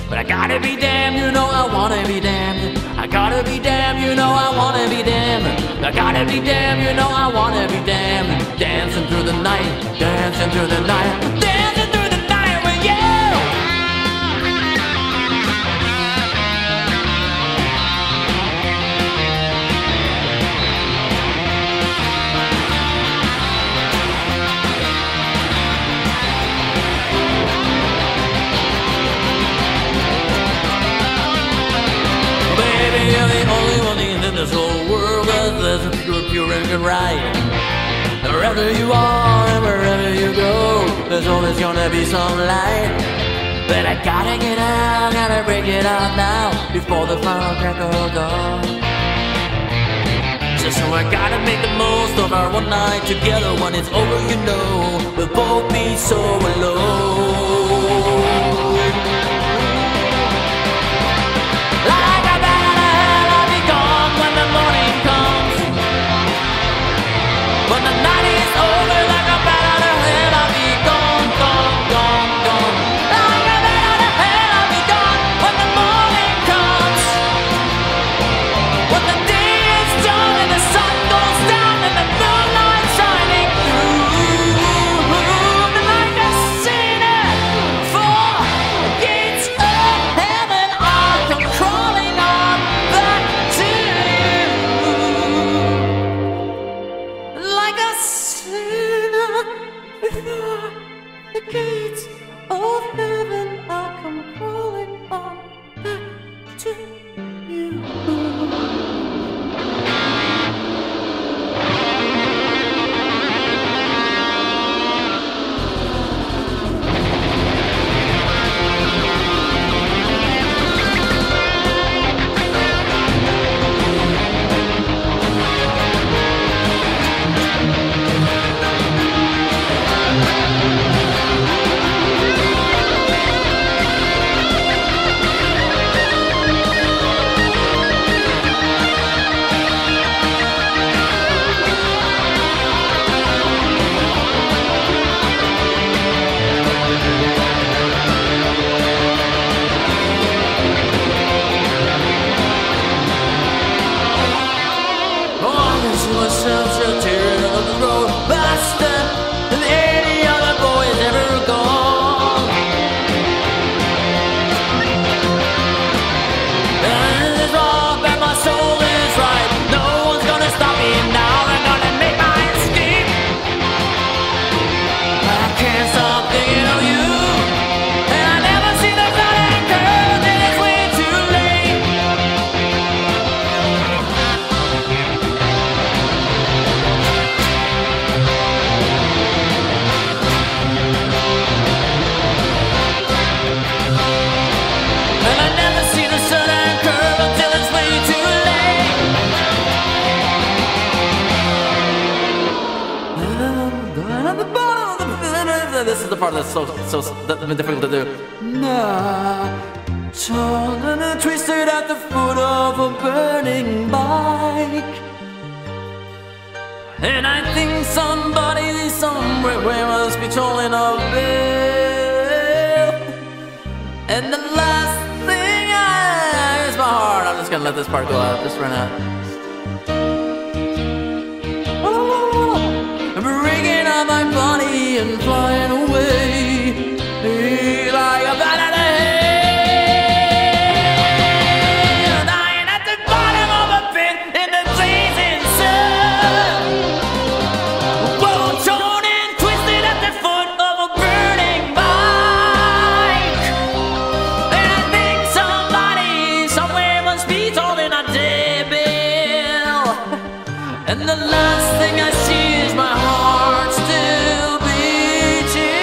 but I gotta be damned, you know I wanna be damned. I gotta be damned, you know I wanna be damned. I gotta be damned, you know I wanna be damned. Dancing through the night, dancing through the night, dancing through the night with you. This whole world is pure and good, right? Wherever you are and wherever you go, there's always gonna be some light. But I gotta get out, gotta break it out now, before the final crack of dawn. So I gotta make the most of our one night together. When it's over, you know, we'll both be so alone. And the last thing I see is my heart still beating.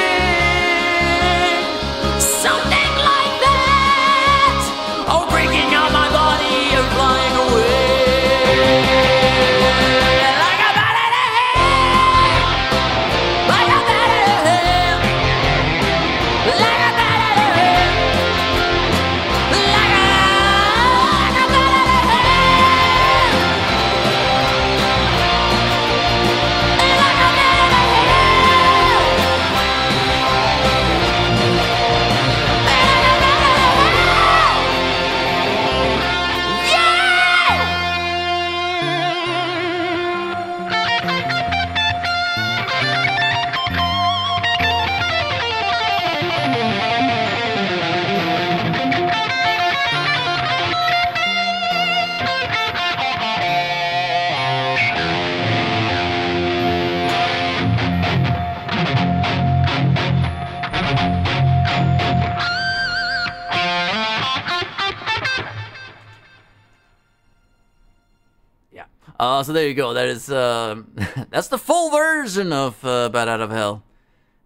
so there you go. That is, that's the full version of Bat Out of Hell.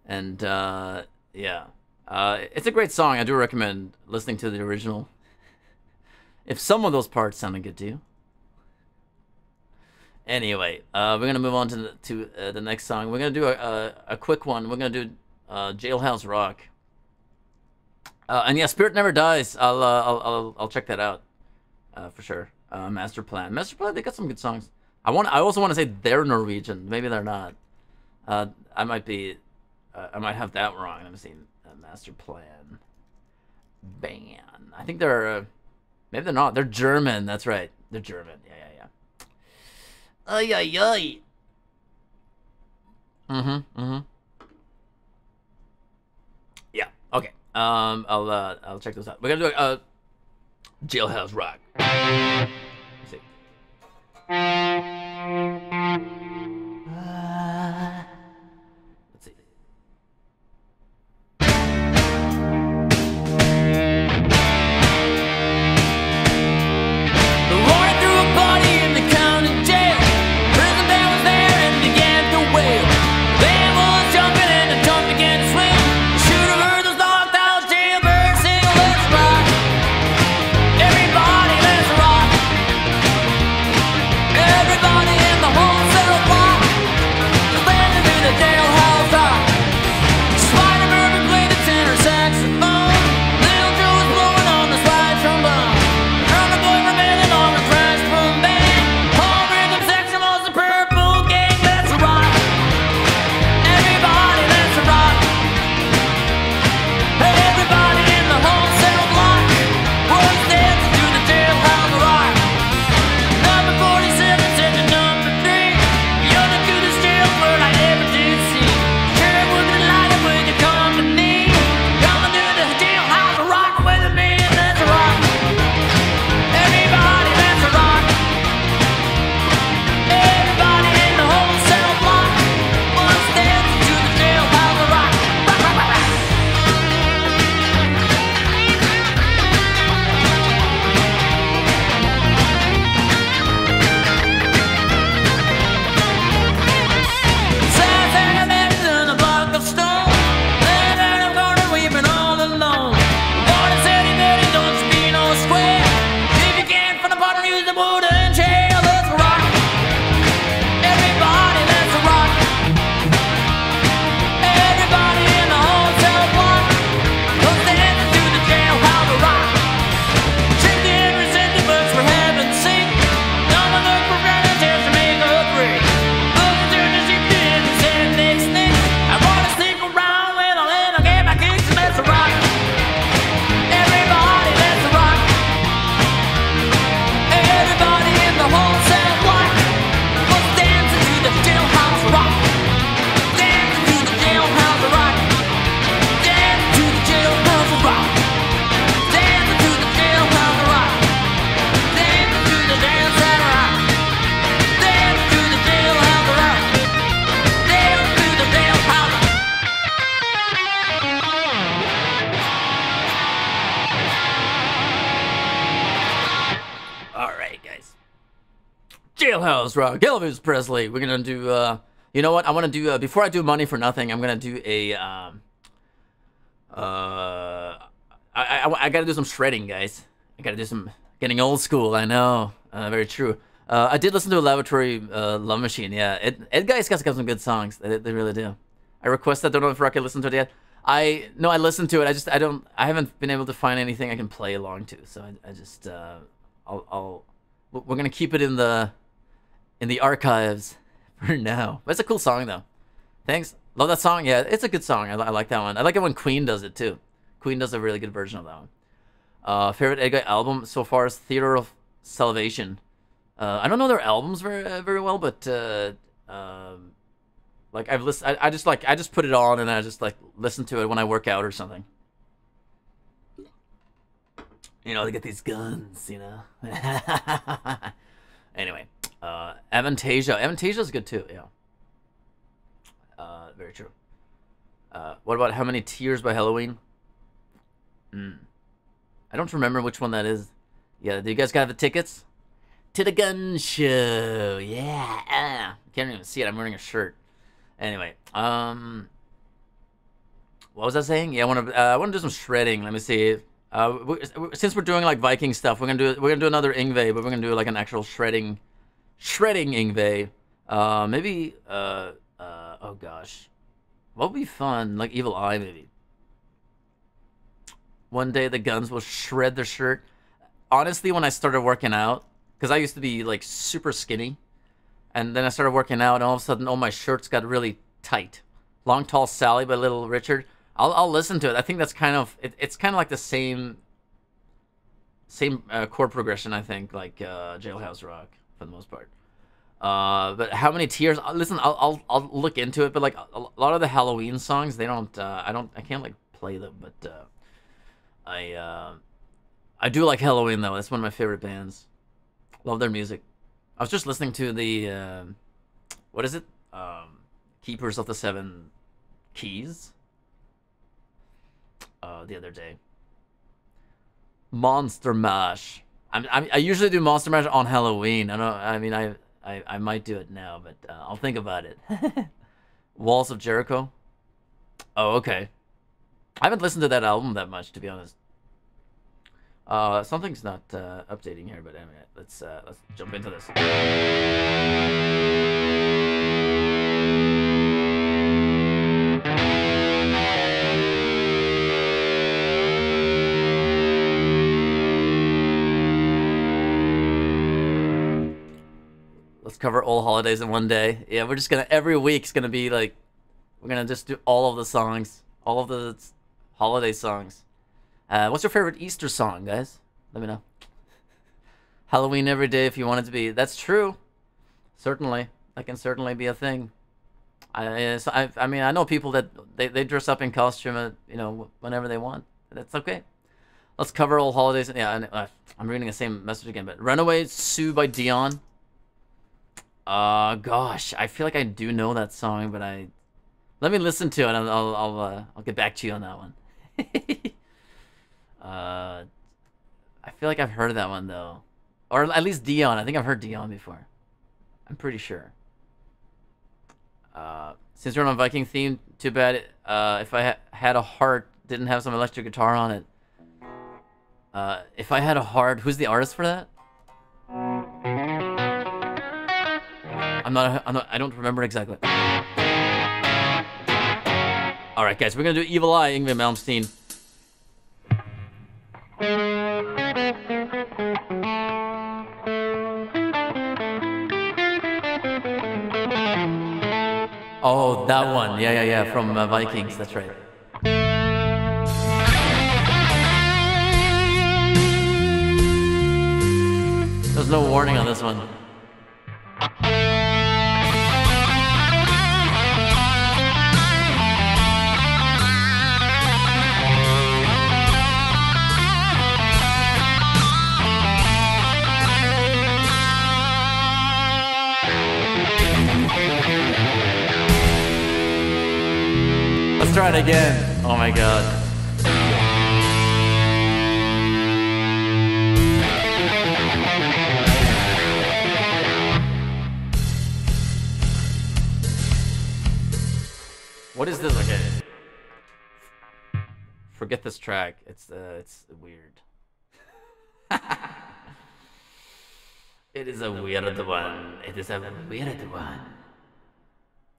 And, yeah. It's a great song. I do recommend listening to the original. If some of those parts sounded good to you. Anyway, we're going to move on to the next song. We're going to do a quick one. We're going to do Jailhouse Rock. And yeah, Spirit Never Dies. I'll check that out for sure. Master Plan. Master Plan, they got some good songs. I also want to say they're Norwegian. Maybe they're not. I might have that wrong. Let me see. Master Plan. Ban. I think they're... maybe they're not. They're German. That's right. They're German. Yeah. Ay, ay, ay. Mm-hmm. Mm-hmm. Yeah. Okay. I'll check those out. We're gonna do Jailhouse Rock. Let's see. Let's see. The warden threw a party in the county jail. Prison band was there and began to wail. The band was jumping and the dump began to swing. You should have heard those long-tailed jailbirds sing. Let's rock. Everybody, let's rock. Everybody in the whole civil block is landing in the jailhouse rock. Spider Murphy played the tenor saxophone. Little Joe was blowing on the slide trombone. Drummer boy remaining on the crash boom band. Home rhythm section was the purple gang. Let's rock. Everybody, let's rock. Everybody in the whole civil block was dancing to the jailhouse rock. Number 47 said to number 3, you're the cutest jailbird I ever did see. Sure would be delighted with your company. Coming to the jailhouse to rock with me. Let's rock. Everybody, let's rock. Everybody in the whole cell block was dancing to the jailhouse rock. Rock, rock, rock, rock. Sad sentiment in a block of stone. Laying in a corner weeping all alone. Warden said he better don't you be no square. If you can't find a partner, use the wooden chair. Let's rock. Everybody, let's rock. Everybody in the hotel block was dancing to the jailhouse rock. Check the every sentiment for heaven's sake. No one looked for a chance to make a break. Looking through the sheep in the sand next thing. I wanna sneak around with a little game I kicks and let's rock. Everybody, let's rock. Everybody in the whole set block was dancing to the jailhouse rock. Dancing to the jailhouse rock. Dancing to the jailhouse rock. Dancing to the jailhouse rock. Dancing to the dance and rock. Dancing to the jailhouse rock. Dancing to the jailhouse rock. All right, guys. Jailhouse Rock, Elvis Presley. We're gonna do. You know what? I want to do before I do Money for Nothing. I'm gonna do a. I gotta do some shredding, guys. I gotta do some getting old school. I know. Very true. I did listen to a Laboratory Love Machine. Yeah, Edguy's got some good songs. They really do. I request that. Don't know if Rocky listened to it yet. I listened to it. I haven't been able to find anything I can play along to. So I just. We're gonna keep it in the archives for now. But it's a cool song though. Thanks. Love that song. Yeah, it's a good song. I like that one. I like it when Queen does it too. Queen does a really good version of that one. Favorite Edguy album so far is Theater of Salvation. I don't know their albums very well, but like I've listened. I just put it on and I just like listen to it when I work out or something. You know, they get these guns, you know. Anyway, Avantasia. Avantasia's good too, yeah. Very true. What about How Many Tears by Helloween? I don't remember which one that is. Yeah, do you guys have the tickets? to the gun show. Yeah. Can't even see it. I'm wearing a shirt. Anyway, what was I saying? Yeah, I want to do some shredding. Let me see. Since we're doing like Viking stuff, we're gonna do another Yngwie, but we're gonna do like an actual shredding Yngwie. Oh gosh, what would be fun? Like Evil Eye maybe. One day the guns will shred their shirt. Honestly, when I started working out, because I used to be like super skinny, and then I started working out, and all of a sudden all my shirts got really tight. Long Tall Sally by Little Richard. I'll listen to it. I think that's kind of it's kind of like the same chord progression. I think like Jailhouse Rock for the most part. But how many tiers? Listen, I'll look into it. But like a lot of the Helloween songs, they don't. I can't like play them. But I do like Helloween though. That's one of my favorite bands. Love their music. I was just listening to the what is it? Keepers of the Seven Keys. The other day. Monster Mash. I usually do Monster Mash on Halloween. I don't. I mean, I might do it now, but I'll think about it. Walls of Jericho. Oh, okay. I haven't listened to that album that much, to be honest. Something's not updating here, but anyway, let's jump into this. Let's cover all holidays in one day. Yeah, we're just gonna, every week's gonna be like, we're gonna just do all of the songs, all of the holiday songs. What's your favorite Easter song, guys? Let me know. Halloween every day if you want it to be. That's true. Certainly. That can certainly be a thing. I mean, I know people that they dress up in costume, you know, whenever they want. That's okay. Let's cover all holidays. Yeah, I'm reading the same message again, but Runaway Sue by Dion. Gosh, I feel like I do know that song, but let me listen to it and I'll get back to you on that one. I feel like I've heard of that one though, or at least Dion. I think I've heard Dion before. I'm pretty sure. Since we're on a Viking theme, too bad. If I had a heart, didn't have some electric guitar on it. If I had a heart, who's the artist for that? I don't remember exactly. All right, guys, we're gonna do Evil Eye, Yngwie Malmsteen. Oh, that one. Yeah. From Vikings. That's right. There's no warning on this one. Let's try it again. Oh my god. What is this? Okay. Forget this track. It's weird. It is a weird one. It is a weird one.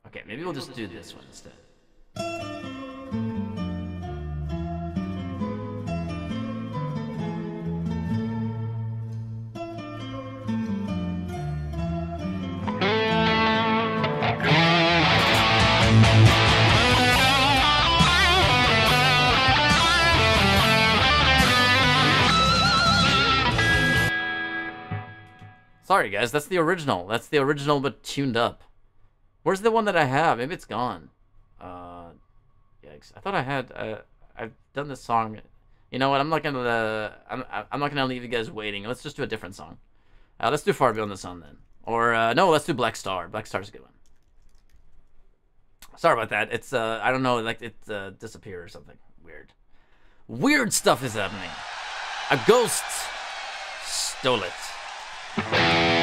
Okay, maybe we'll just do this one instead. Sorry guys, that's the original. That's the original but tuned up. Where's the one that I have? Maybe it's gone. Yikes! I thought I had. I've done this song. You know what? I'm not gonna leave you guys waiting. Let's just do a different song. Let's do Far Beyond the Sun then. Or no, let's do Black Star. Black Star's a good one. Sorry about that. It's I don't know. Like it disappeared or something. Weird. Weird stuff is happening. A ghost stole it.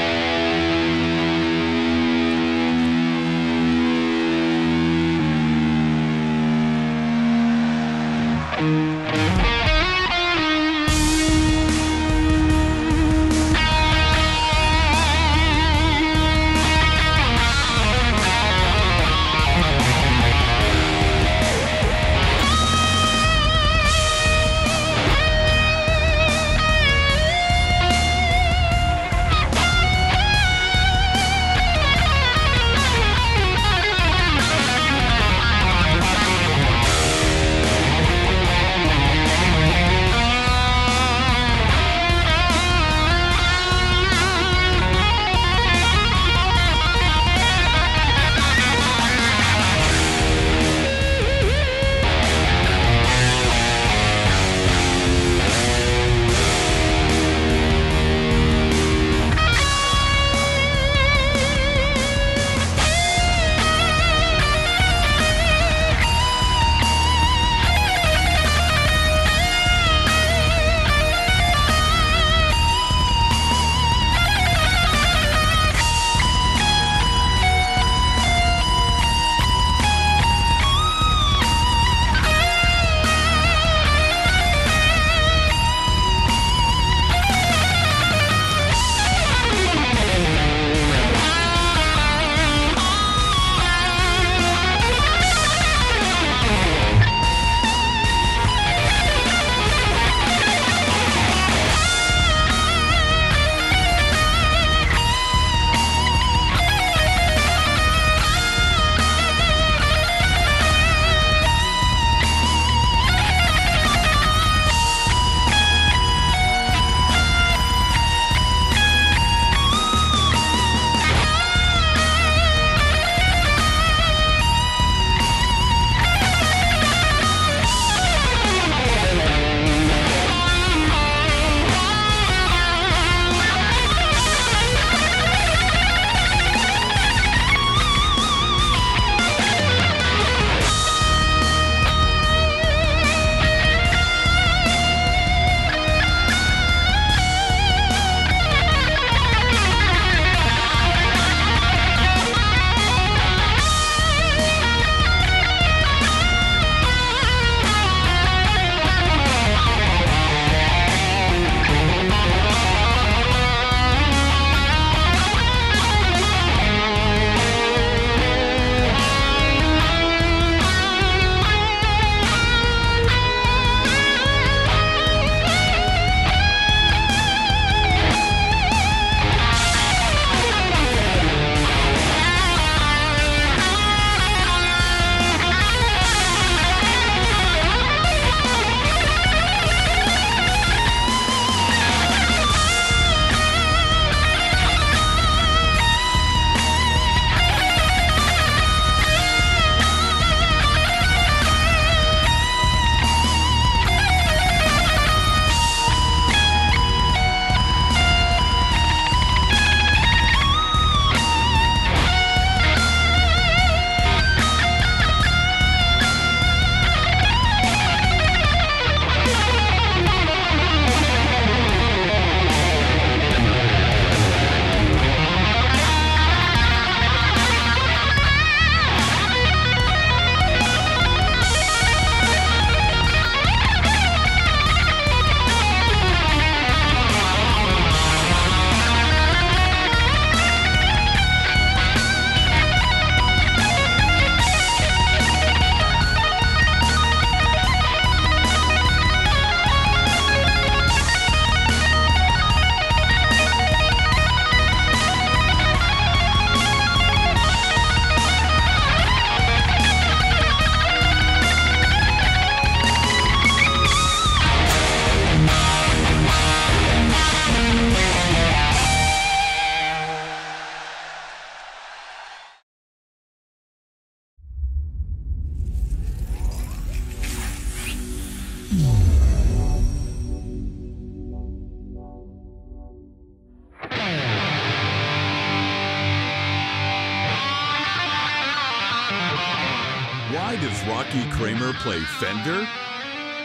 Why does Rocky Kramer play Fender?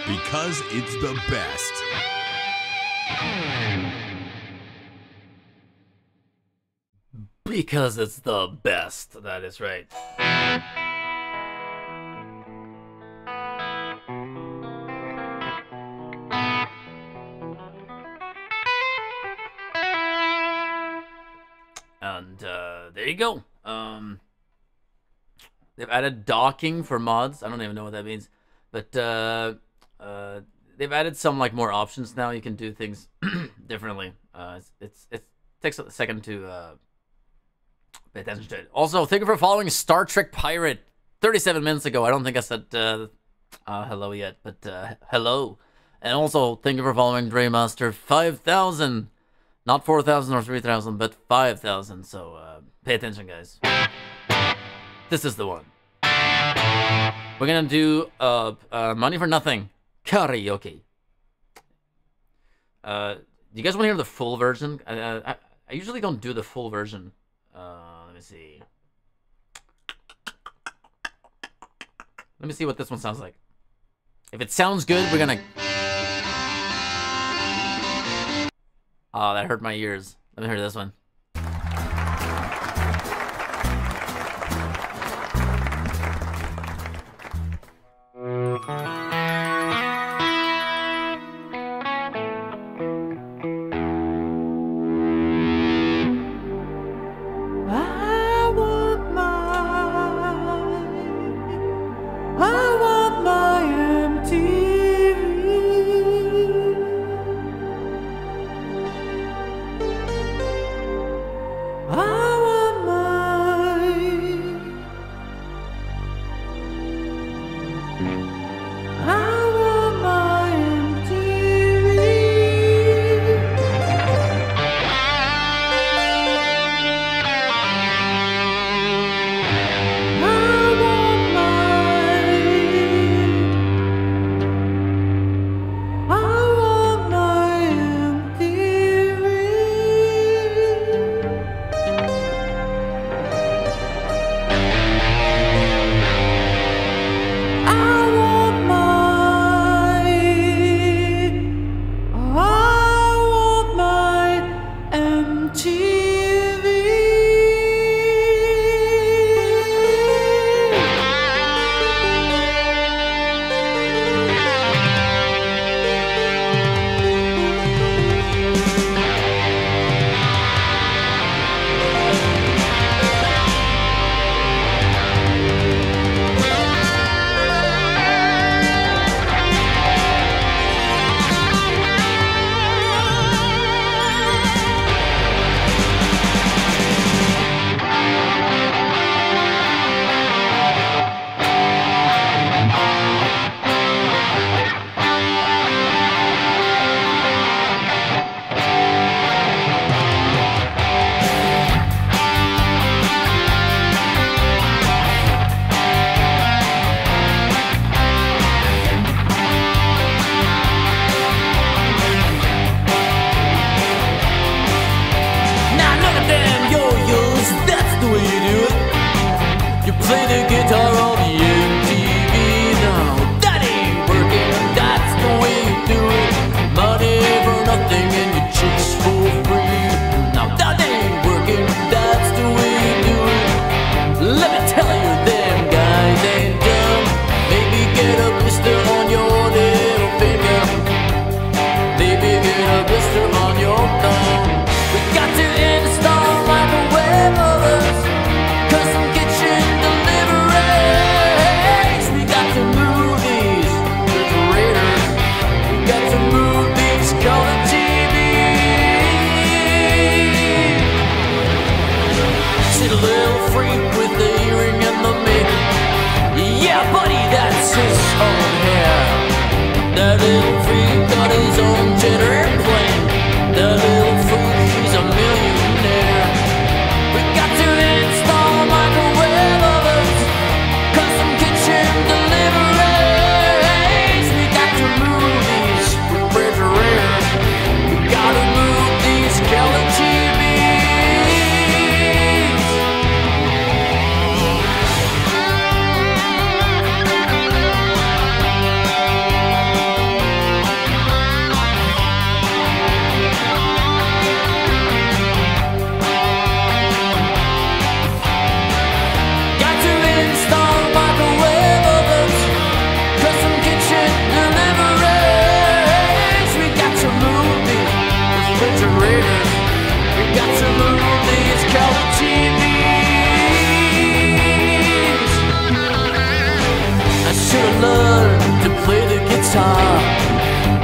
Because it's the best. Because it's the best, that is right. And there you go. They've added docking for mods. I don't even know what that means. But they've added some like more options now. You can do things differently. It takes a second to pay attention to it. Also, thank you for following Star Trek Pirate 37 minutes ago. I don't think I said hello yet, but hello. And also, thank you for following Draymaster 5000. Not 4,000 or 3,000, but 5,000. So pay attention, guys. This is the one. We're gonna do Money for Nothing karaoke. You guys want to hear the full version? I usually don't do the full version. Let me see. Let me see what this one sounds like. If it sounds good, we're gonna. Oh, that hurt my ears. Let me hear this one.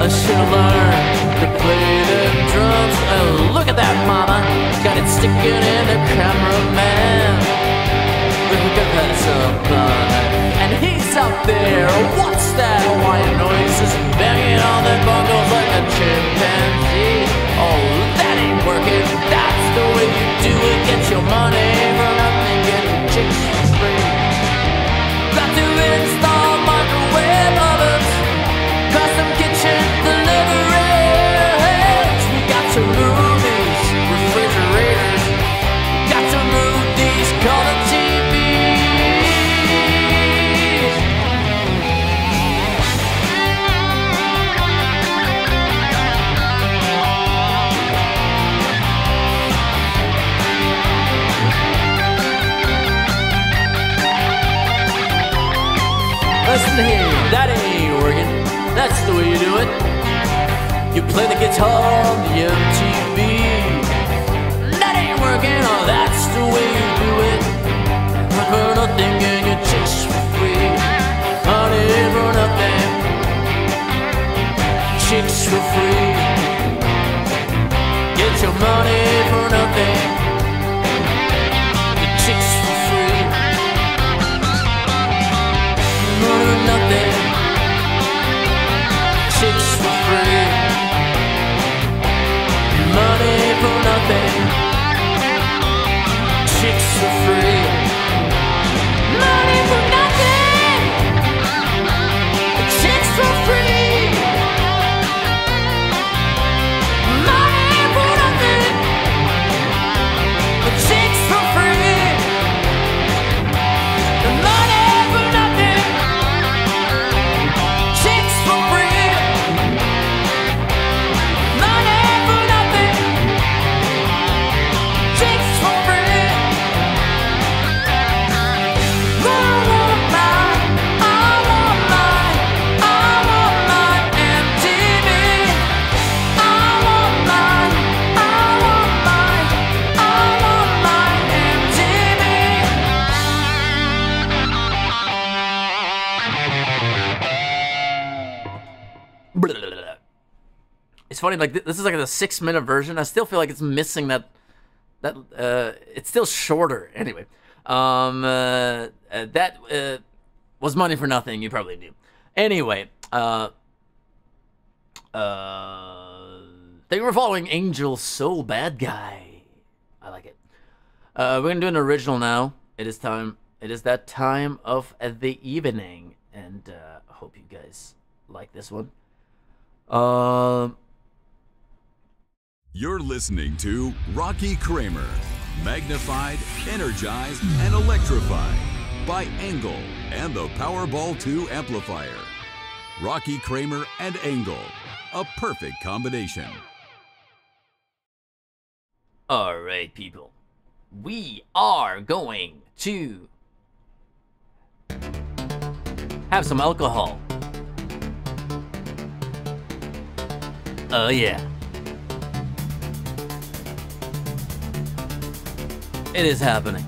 a silver to play the drums. Oh, look at that mama, got it sticking in the cameraman. Look at that supply, and he's up there. What's that Hawaiian noise? Is banging on the bongos like a chimpanzee. Oh, that ain't working. That's the way you do it. Get your money from up and get the chicks free. Got to install microwave ovens, custom kitchen deliveries. We got to move these refrigerators. We got to move these color TVs. Listen here, that ain't working. That's the way you do it. You play the guitar on the MTV. That ain't working. Oh, that's the way you do it. For nothing and your chicks for free. Money for nothing, chicks for free. Get your money for nothing, the chicks for free. Money for nothing, chicks for free. Money for nothing, chicks for free. Money for nothing, chicks for free. Money for nothing, chicks for free. Money for nothing, chicks for free. Money for nothing, chicks for free. It's funny, like this is like the 6-minute version. I still feel like it's missing that it's still shorter. Anyway, that was Money for Nothing. You probably knew. Anyway, thank you for following Angel Soul Bad Guy. I like it. We're gonna do an original now. It is time. It is that time of the evening, and I hope you guys like this one. You're listening to Rocky Kramer, magnified, energized, and electrified by Engel and the Powerball 2 amplifier. Rocky Kramer and Engel, a perfect combination. All right, people, we are going to have some alcohol. Oh yeah. It is happening.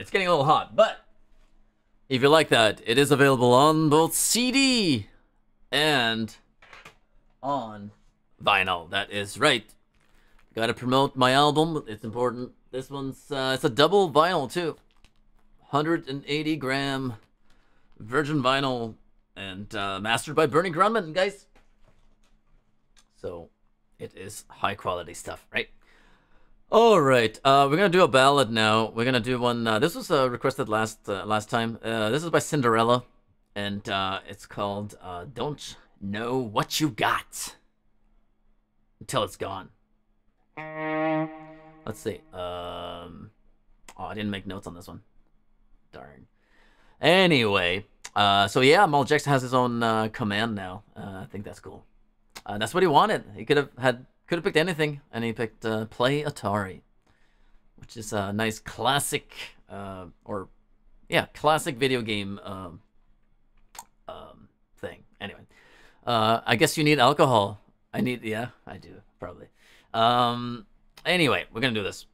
It's getting a little hot, but if you like that, it is available on both CD and on vinyl. That is right. Gotta promote my album. It's important. This one's it's a double vinyl too. 180 gram virgin vinyl and mastered by Bernie Grundman, guys. So it is high quality stuff, right? All right, we're gonna do a ballad now. We're gonna do one. This was requested last time. This is by Cinderella, and it's called "Don't Know What You Got Until It's Gone." Let's see. Oh, I didn't make notes on this one. Darn. Anyway, so yeah, Mal Jackson has his own command now. I think that's cool. That's what he wanted. He could have picked anything, and he picked Play Atari, which is a nice classic, classic video game thing. Anyway, I guess you need alcohol. I do probably. Anyway, we're gonna do this.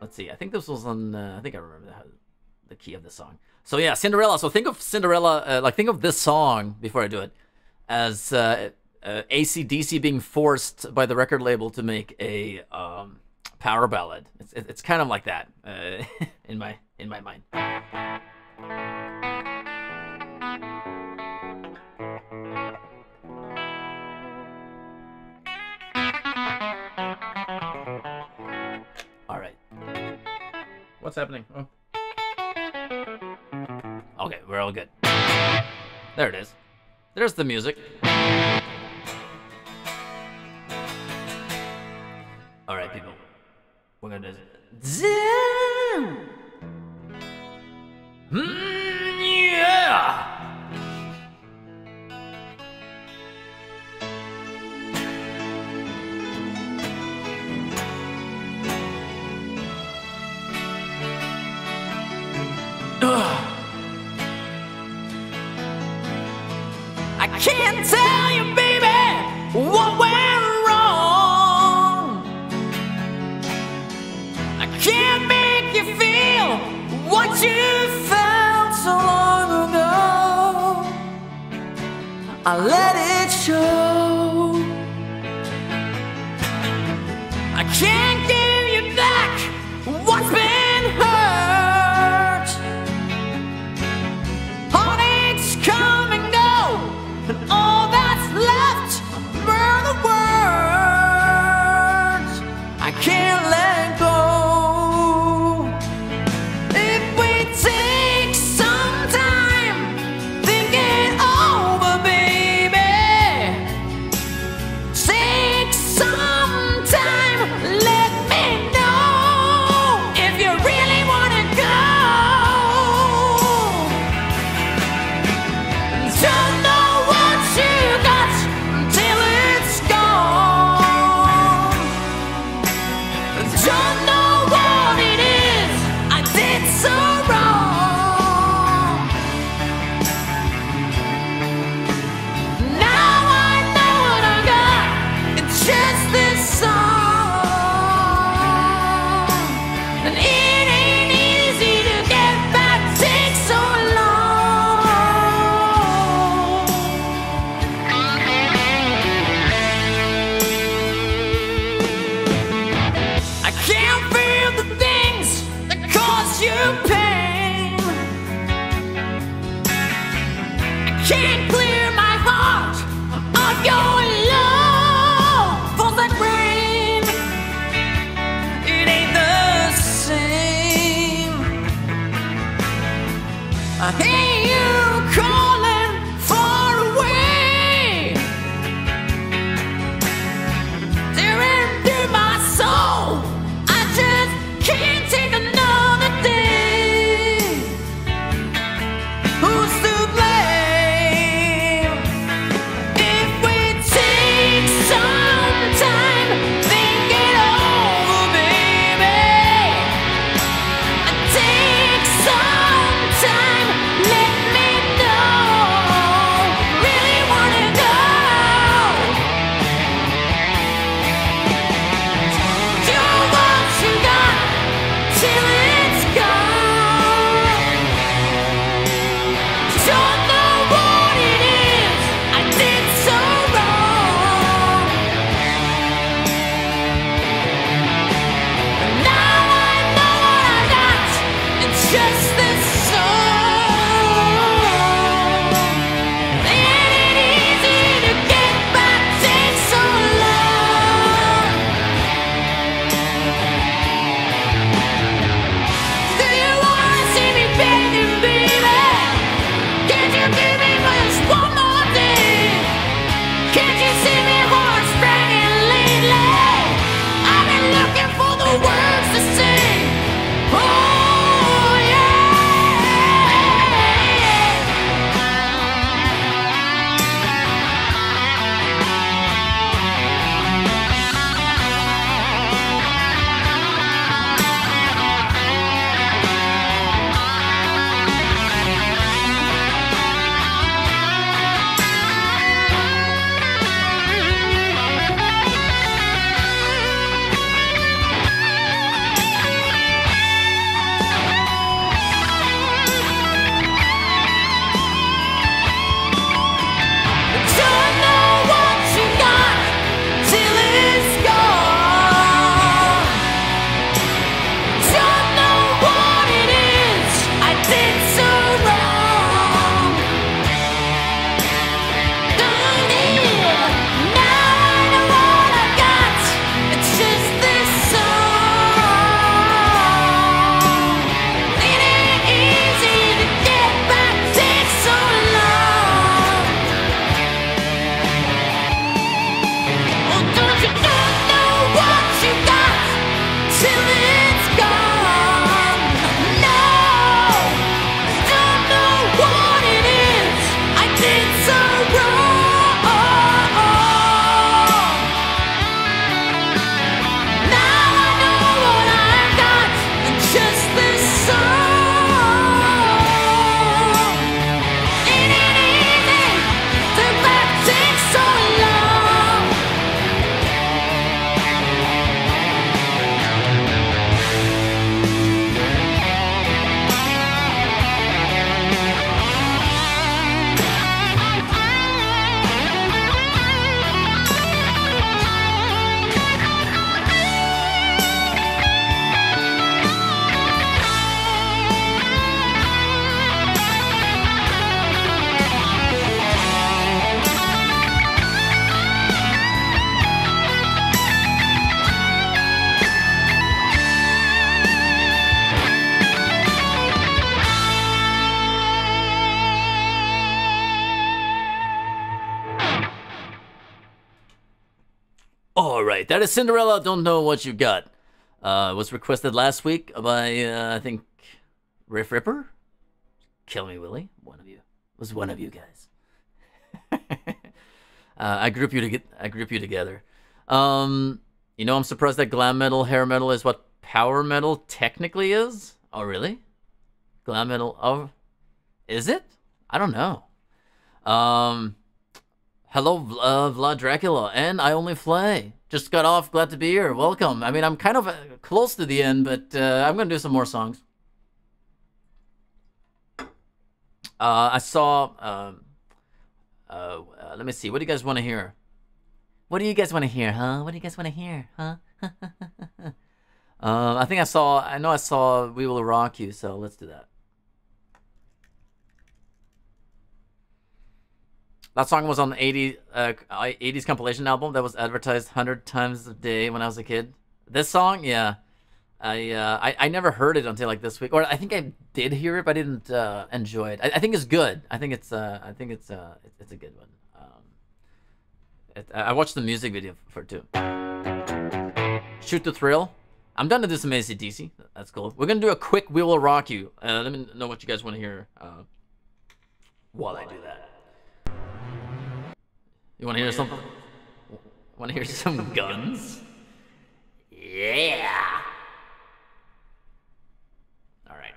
Let's see. I think this was on. I think I remember the key of this song. So yeah, Cinderella. So think of Cinderella. Think of this song before I do it as. AC/DC being forced by the record label to make a power ballad. It's kind of like that in my mind. All right. What's happening? Oh. Okay, we're all good. There it is. There's the music. All right, people. We're gonna do it. Yeah. I can't tell you, baby, what went wrong. I can't make you feel what you felt so long ago. I let it show. I can't give you back what's been hurt. Heartaches come and go, and all that's left are the words I can't let go. If we take some time, think it over, baby. Take some time, let me know if you really wanna go. Don't know what you got until it's gone. Don't know what it is I did so wrong. Now I know what I got. It's just this song. And it ain't easy to get back. Takes so long. I can't feel the things that cause you pain. I can't clear my heart of your love. Falls like rain. It ain't the same. I hear you calling far away, tearing through my soul. I just can't take another day. Who's to blame? If we take some time, think it over, baby. Take some time, let me know Alright, that is Cinderella, Don't Know What You Got. It was requested last week by, I think, Riff Ripper? Kill me, Willie. One of you. It was one of you guys. I group you together. You know, I'm surprised that glam metal, hair metal is what power metal technically is. Oh, really? Glam metal, oh, is it? I don't know. Hello, Vlad Dracula, and I Only Flay. Just got off, glad to be here, welcome. I mean, I'm kind of close to the end, but I'm gonna do some more songs. I saw, let me see, what do you guys wanna hear? What do you guys wanna hear, huh? What do you guys wanna hear, huh? I think I saw We Will Rock You, so let's do that. That song was on the 80s compilation album that was advertised 100 times a day when I was a kid. This song, yeah. I never heard it until like this week. Or I think I did hear it, but I didn't enjoy it. I think it's good. I think it's a good one. I watched the music video for it too. Shoot the Thrill. I'm done to do some AC/DC. That's cool. We're gonna do a quick We Will Rock You. Let me know what you guys want to hear while I do that. You want to hear something? Want to hear some guns? Yeah! All right.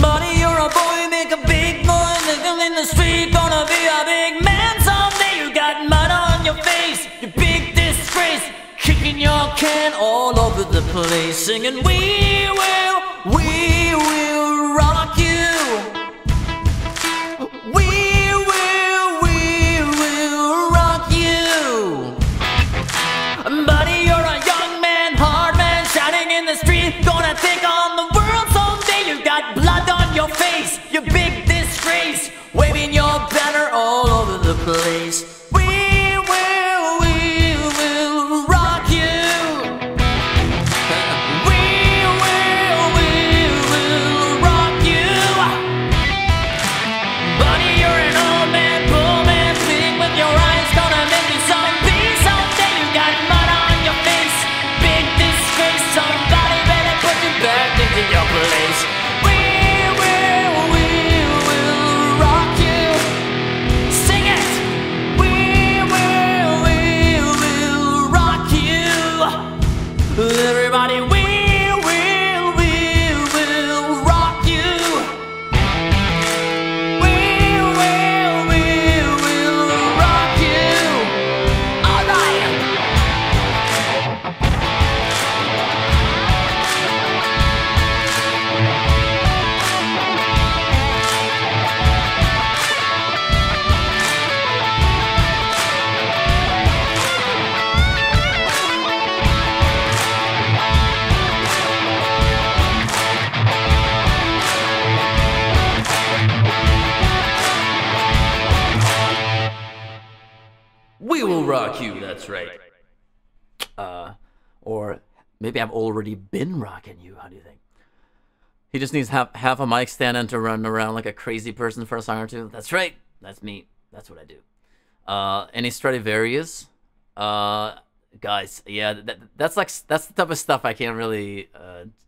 Buddy, you're a boy, make a big noise. Living in the street, gonna be a big man someday. You got mud on your face, you big disgrace. Kicking your can all over the place, singing we will rock you. We will rock you. Buddy, you're a young man, hard man, shouting in the street, gonna take on the world someday. You got blood on your face, you big disgrace, waving your banner all over the place. That's right. Or maybe I've already been rocking you. How do you think? He just needs half a mic stand and to run around like a crazy person for a song or two. That's right. That's me. That's what I do. Any Stradivarius? Guys, yeah, that's the type of stuff I can't really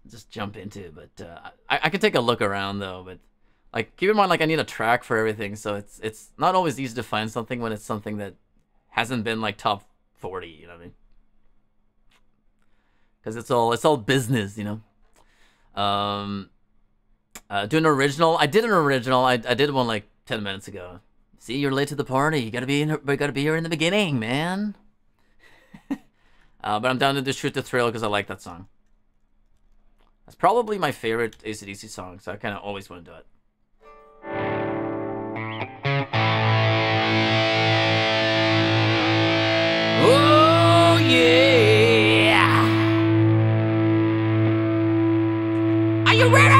just jump into. But I can take a look around though. But like, keep in mind, like I need a track for everything, so it's not always easy to find something when it's something that hasn't been like top 40, you know what I mean? Because it's all business, you know. Do an original. I did an original. I did one like 10 minutes ago. See, you're late to the party. You gotta be here in the beginning, man. But I'm down to just Shoot the Thrill because I like that song. That's probably my favorite AC/DC song, so I kind of always want to do it. Oh, yeah! Are you ready?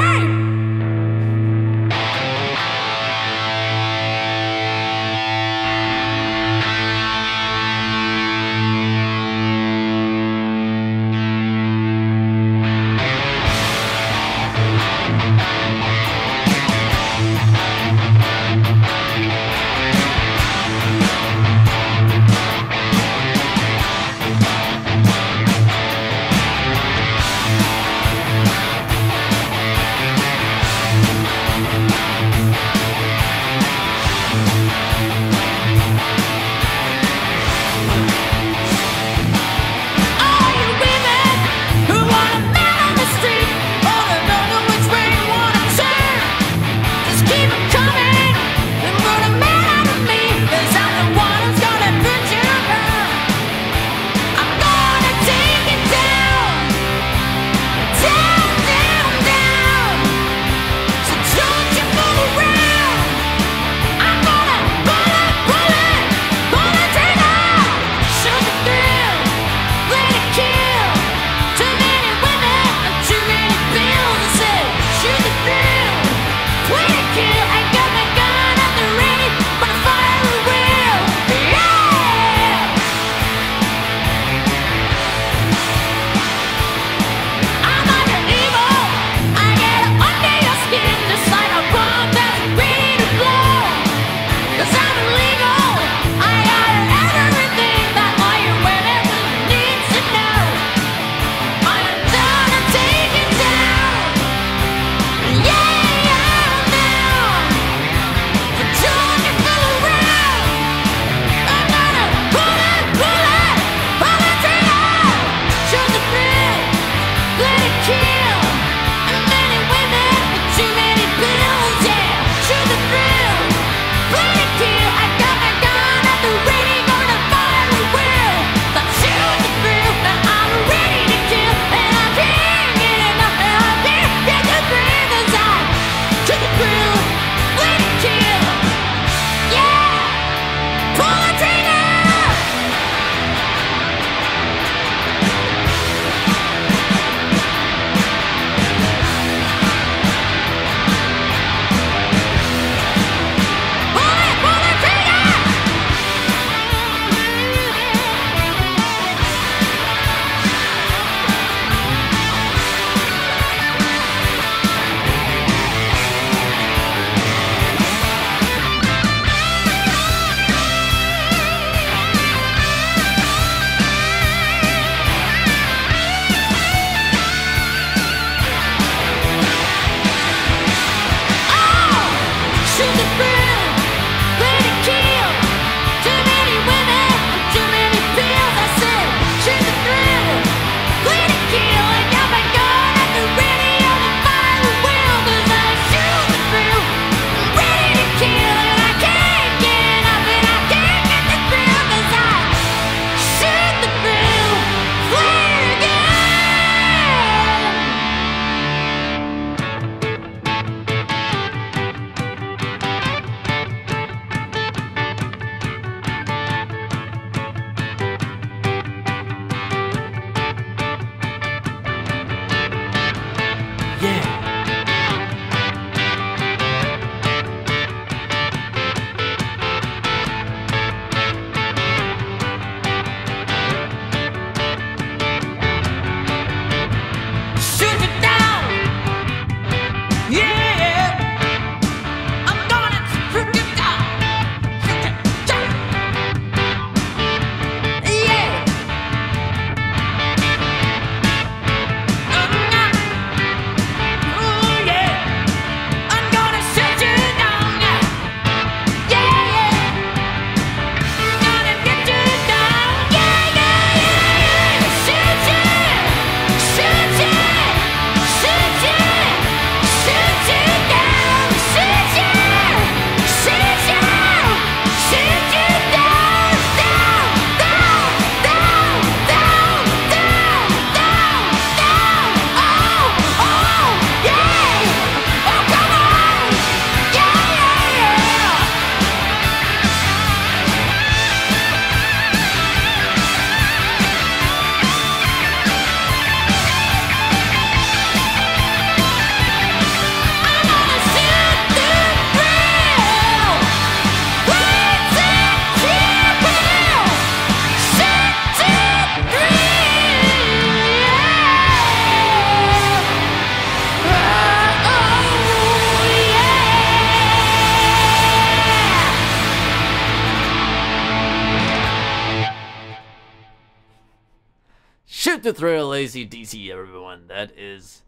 Shoot the Thrill, AC/DC, everyone. That is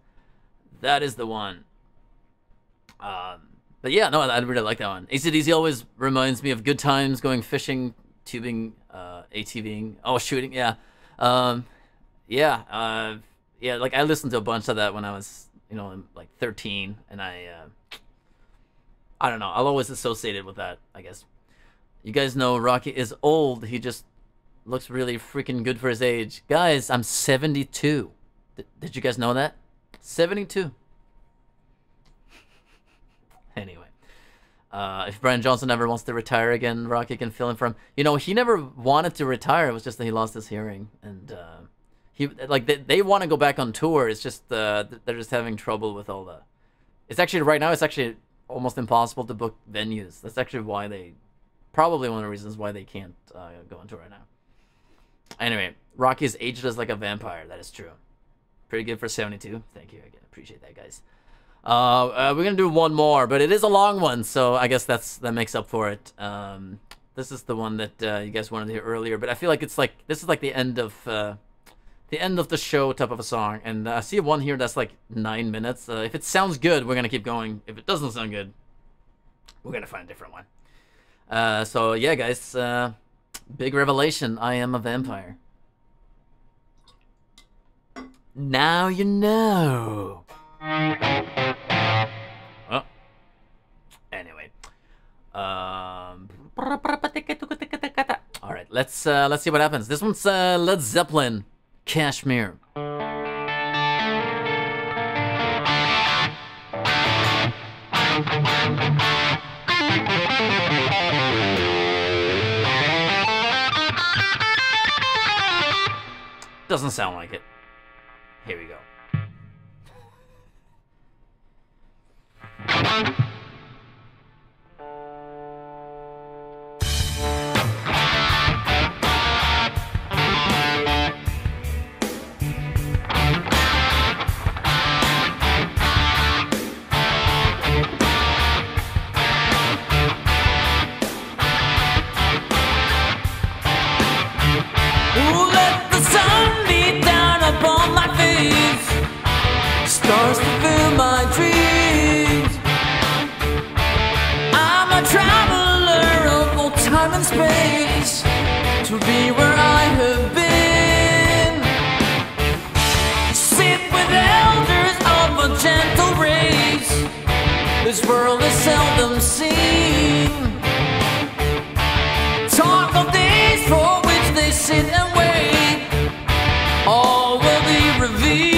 the one. But yeah, no, I really like that one. AC/DC always reminds me of good times going fishing, tubing, ATVing, oh, shooting, yeah. Yeah, like I listened to a bunch of that when I was, you know, like 13, and I don't know, I'll always associate it with that, I guess. You guys know Rocky is old, he just looks really freaking good for his age. Guys, I'm 72. Did you guys know that? 72. Anyway. If Brian Johnson ever wants to retire again, Rocky can fill in for him. You know, he never wanted to retire. It was just that he lost his hearing. And he, like, they want to go back on tour. It's just they're just having trouble with all the... It's actually, right now, it's actually almost impossible to book venues. That's actually why they... Probably one of the reasons why they can't go on tour right now. Anyway, Rocky is aged as like a vampire. That is true. Pretty good for 72. Thank you again. Appreciate that, guys. We're gonna do one more, but it is a long one, so I guess that makes up for it. This is the one that you guys wanted to hear earlier, but I feel like it's like this is like the end of the show type of a song, and I see one here that's like 9 minutes. If it sounds good, we're gonna keep going. If it doesn't sound good, we're gonna find a different one. So yeah, guys. Big revelation, I am a vampire. Now you know. Oh. Anyway. Alright, let's see what happens. This one's Led Zeppelin, Kashmir. Doesn't sound like it. Here we go. Stars to fill my dreams. I'm a traveler of all time and space to be where I have been. Sit with elders of a gentle race. This world is seldom seen. Talk of days for which they sit and wait. All will be revealed.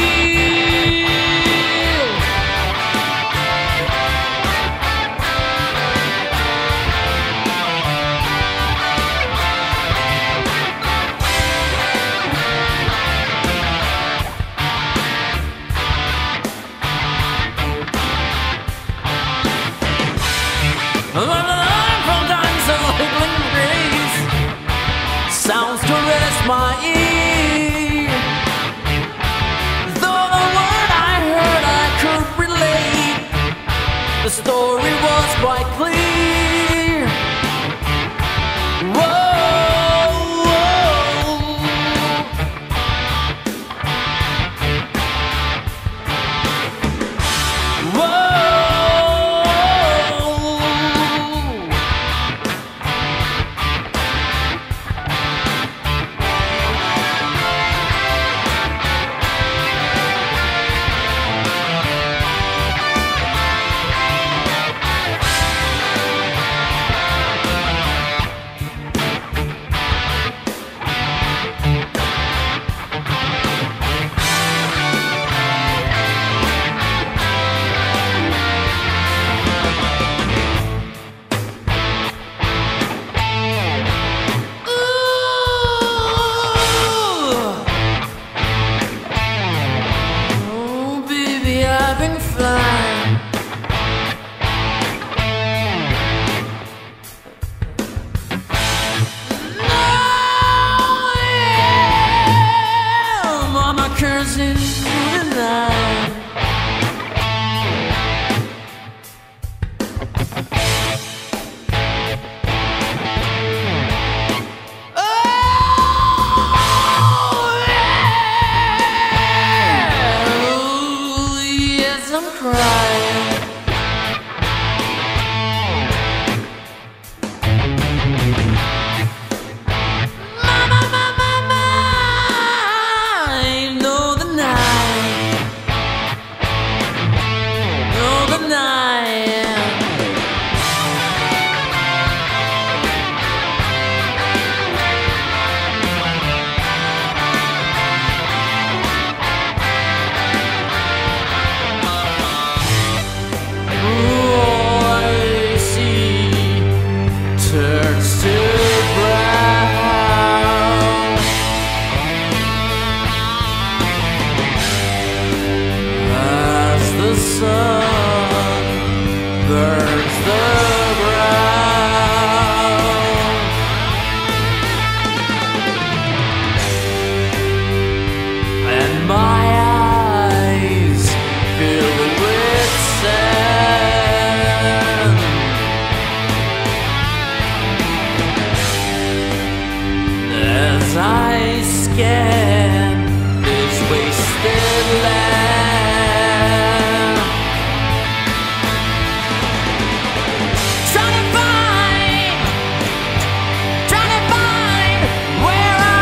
My ear, though the word I heard I could relate, the story was quite clear. I scan this wasted land. Trying to find where I'll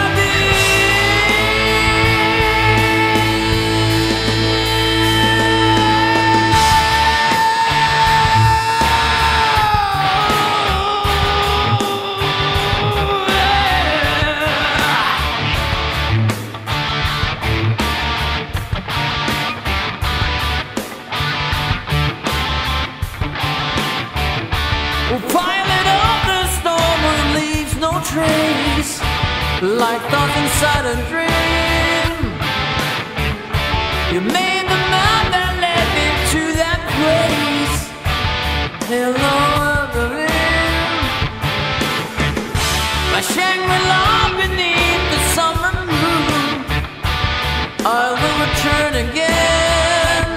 like thoughts inside a dream. You made the map that led me to that place. Hello, Evelyn. My Shangri-La beneath the summer moon. I will return again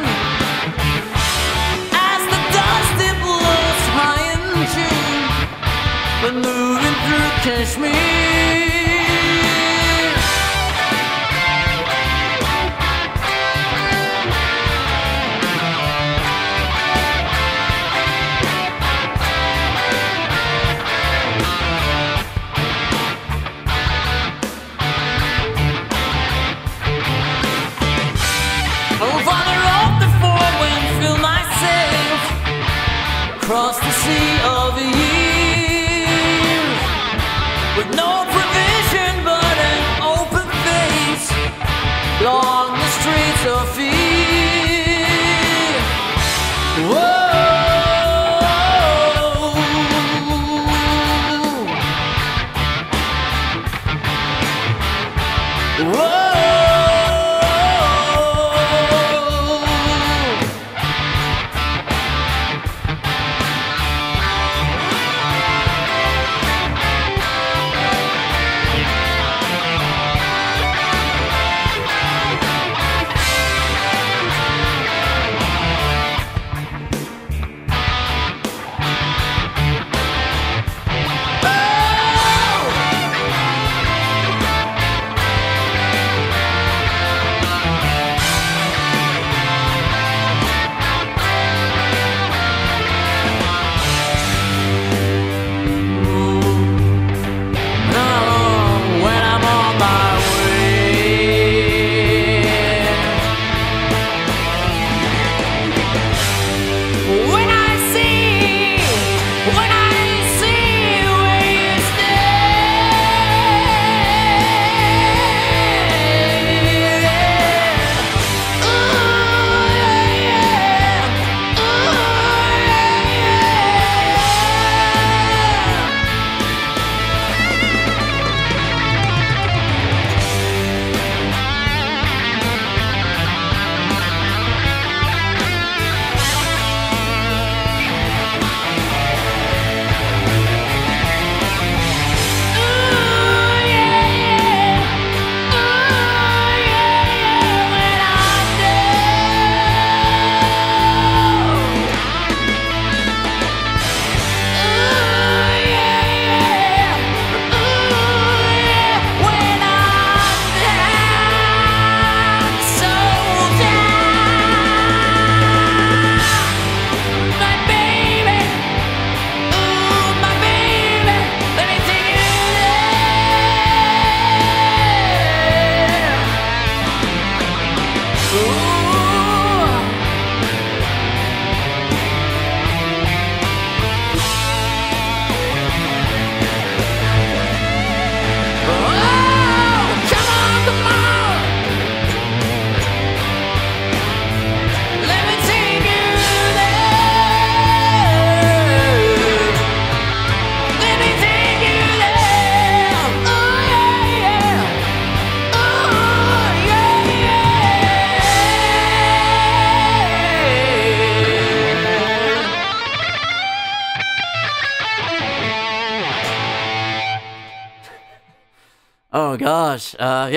as the dust it blows high in June. But moving through Kashmir. Across the sea of a year, with no provision but an open face, along the streets of fear. Whoa, whoa.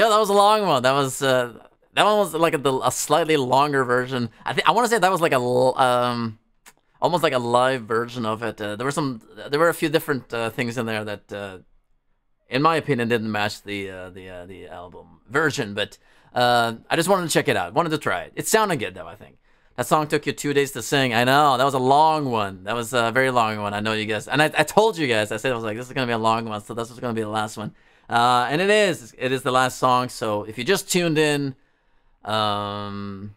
Yeah, that was a long one. That one was like a slightly longer version. I want to say that was like a almost like a live version of it. There were a few different things in there that in my opinion, didn't match the album version, but I just wanted to check it out. Wanted to try it. It sounded good, though, I think. That song took you 2 days to sing. I know, that was a long one. That was a very long one. I know you guys, and I told you guys, I said, I was like, this is going to be a long one, so this is going to be the last one. And it is the last song, so if you just tuned in, no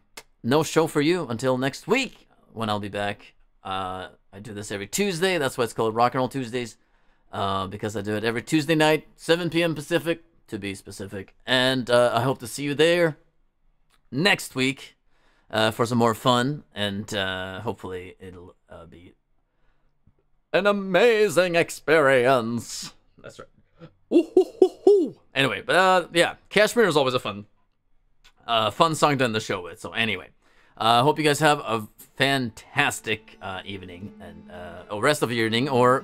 show for you until next week when I'll be back. I do this every Tuesday. That's why it's called Rock and Roll Tuesdays, because I do it every Tuesday night, 7 p.m. Pacific, to be specific. And I hope to see you there next week. For some more fun, and hopefully it'll be an amazing experience. That's right. Ooh, ooh, ooh, ooh. Anyway, but yeah, Kashmir is always a fun song to end the show with. So anyway, hope you guys have a fantastic evening and rest of your evening or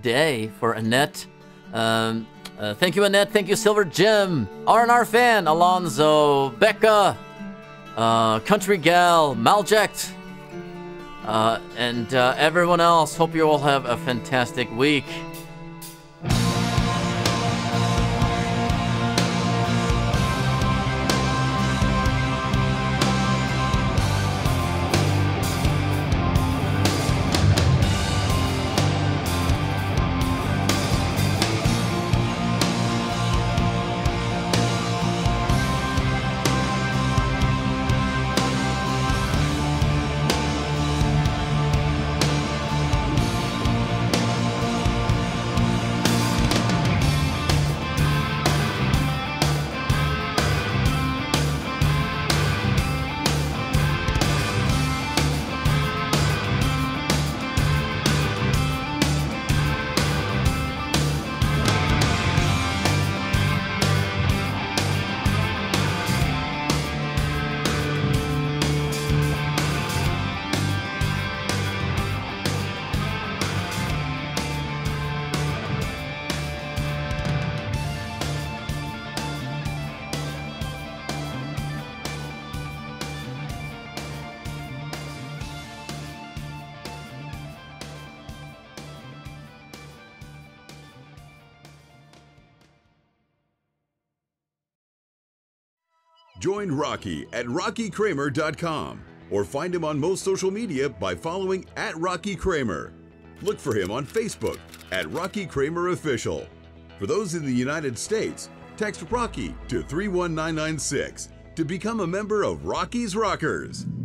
day for Annette. Thank you, Annette. Thank you, Silver Jim, R&R Fan, Alonzo, Becca. Country Gal, Malject, and everyone else. Hope you all have a fantastic week. Join Rocky at RockyKramer.com or find him on most social media by following at Rocky Kramer. Look for him on Facebook at Rocky Kramer Official. For those in the United States, text Rocky to 31996 to become a member of Rocky's Rockers.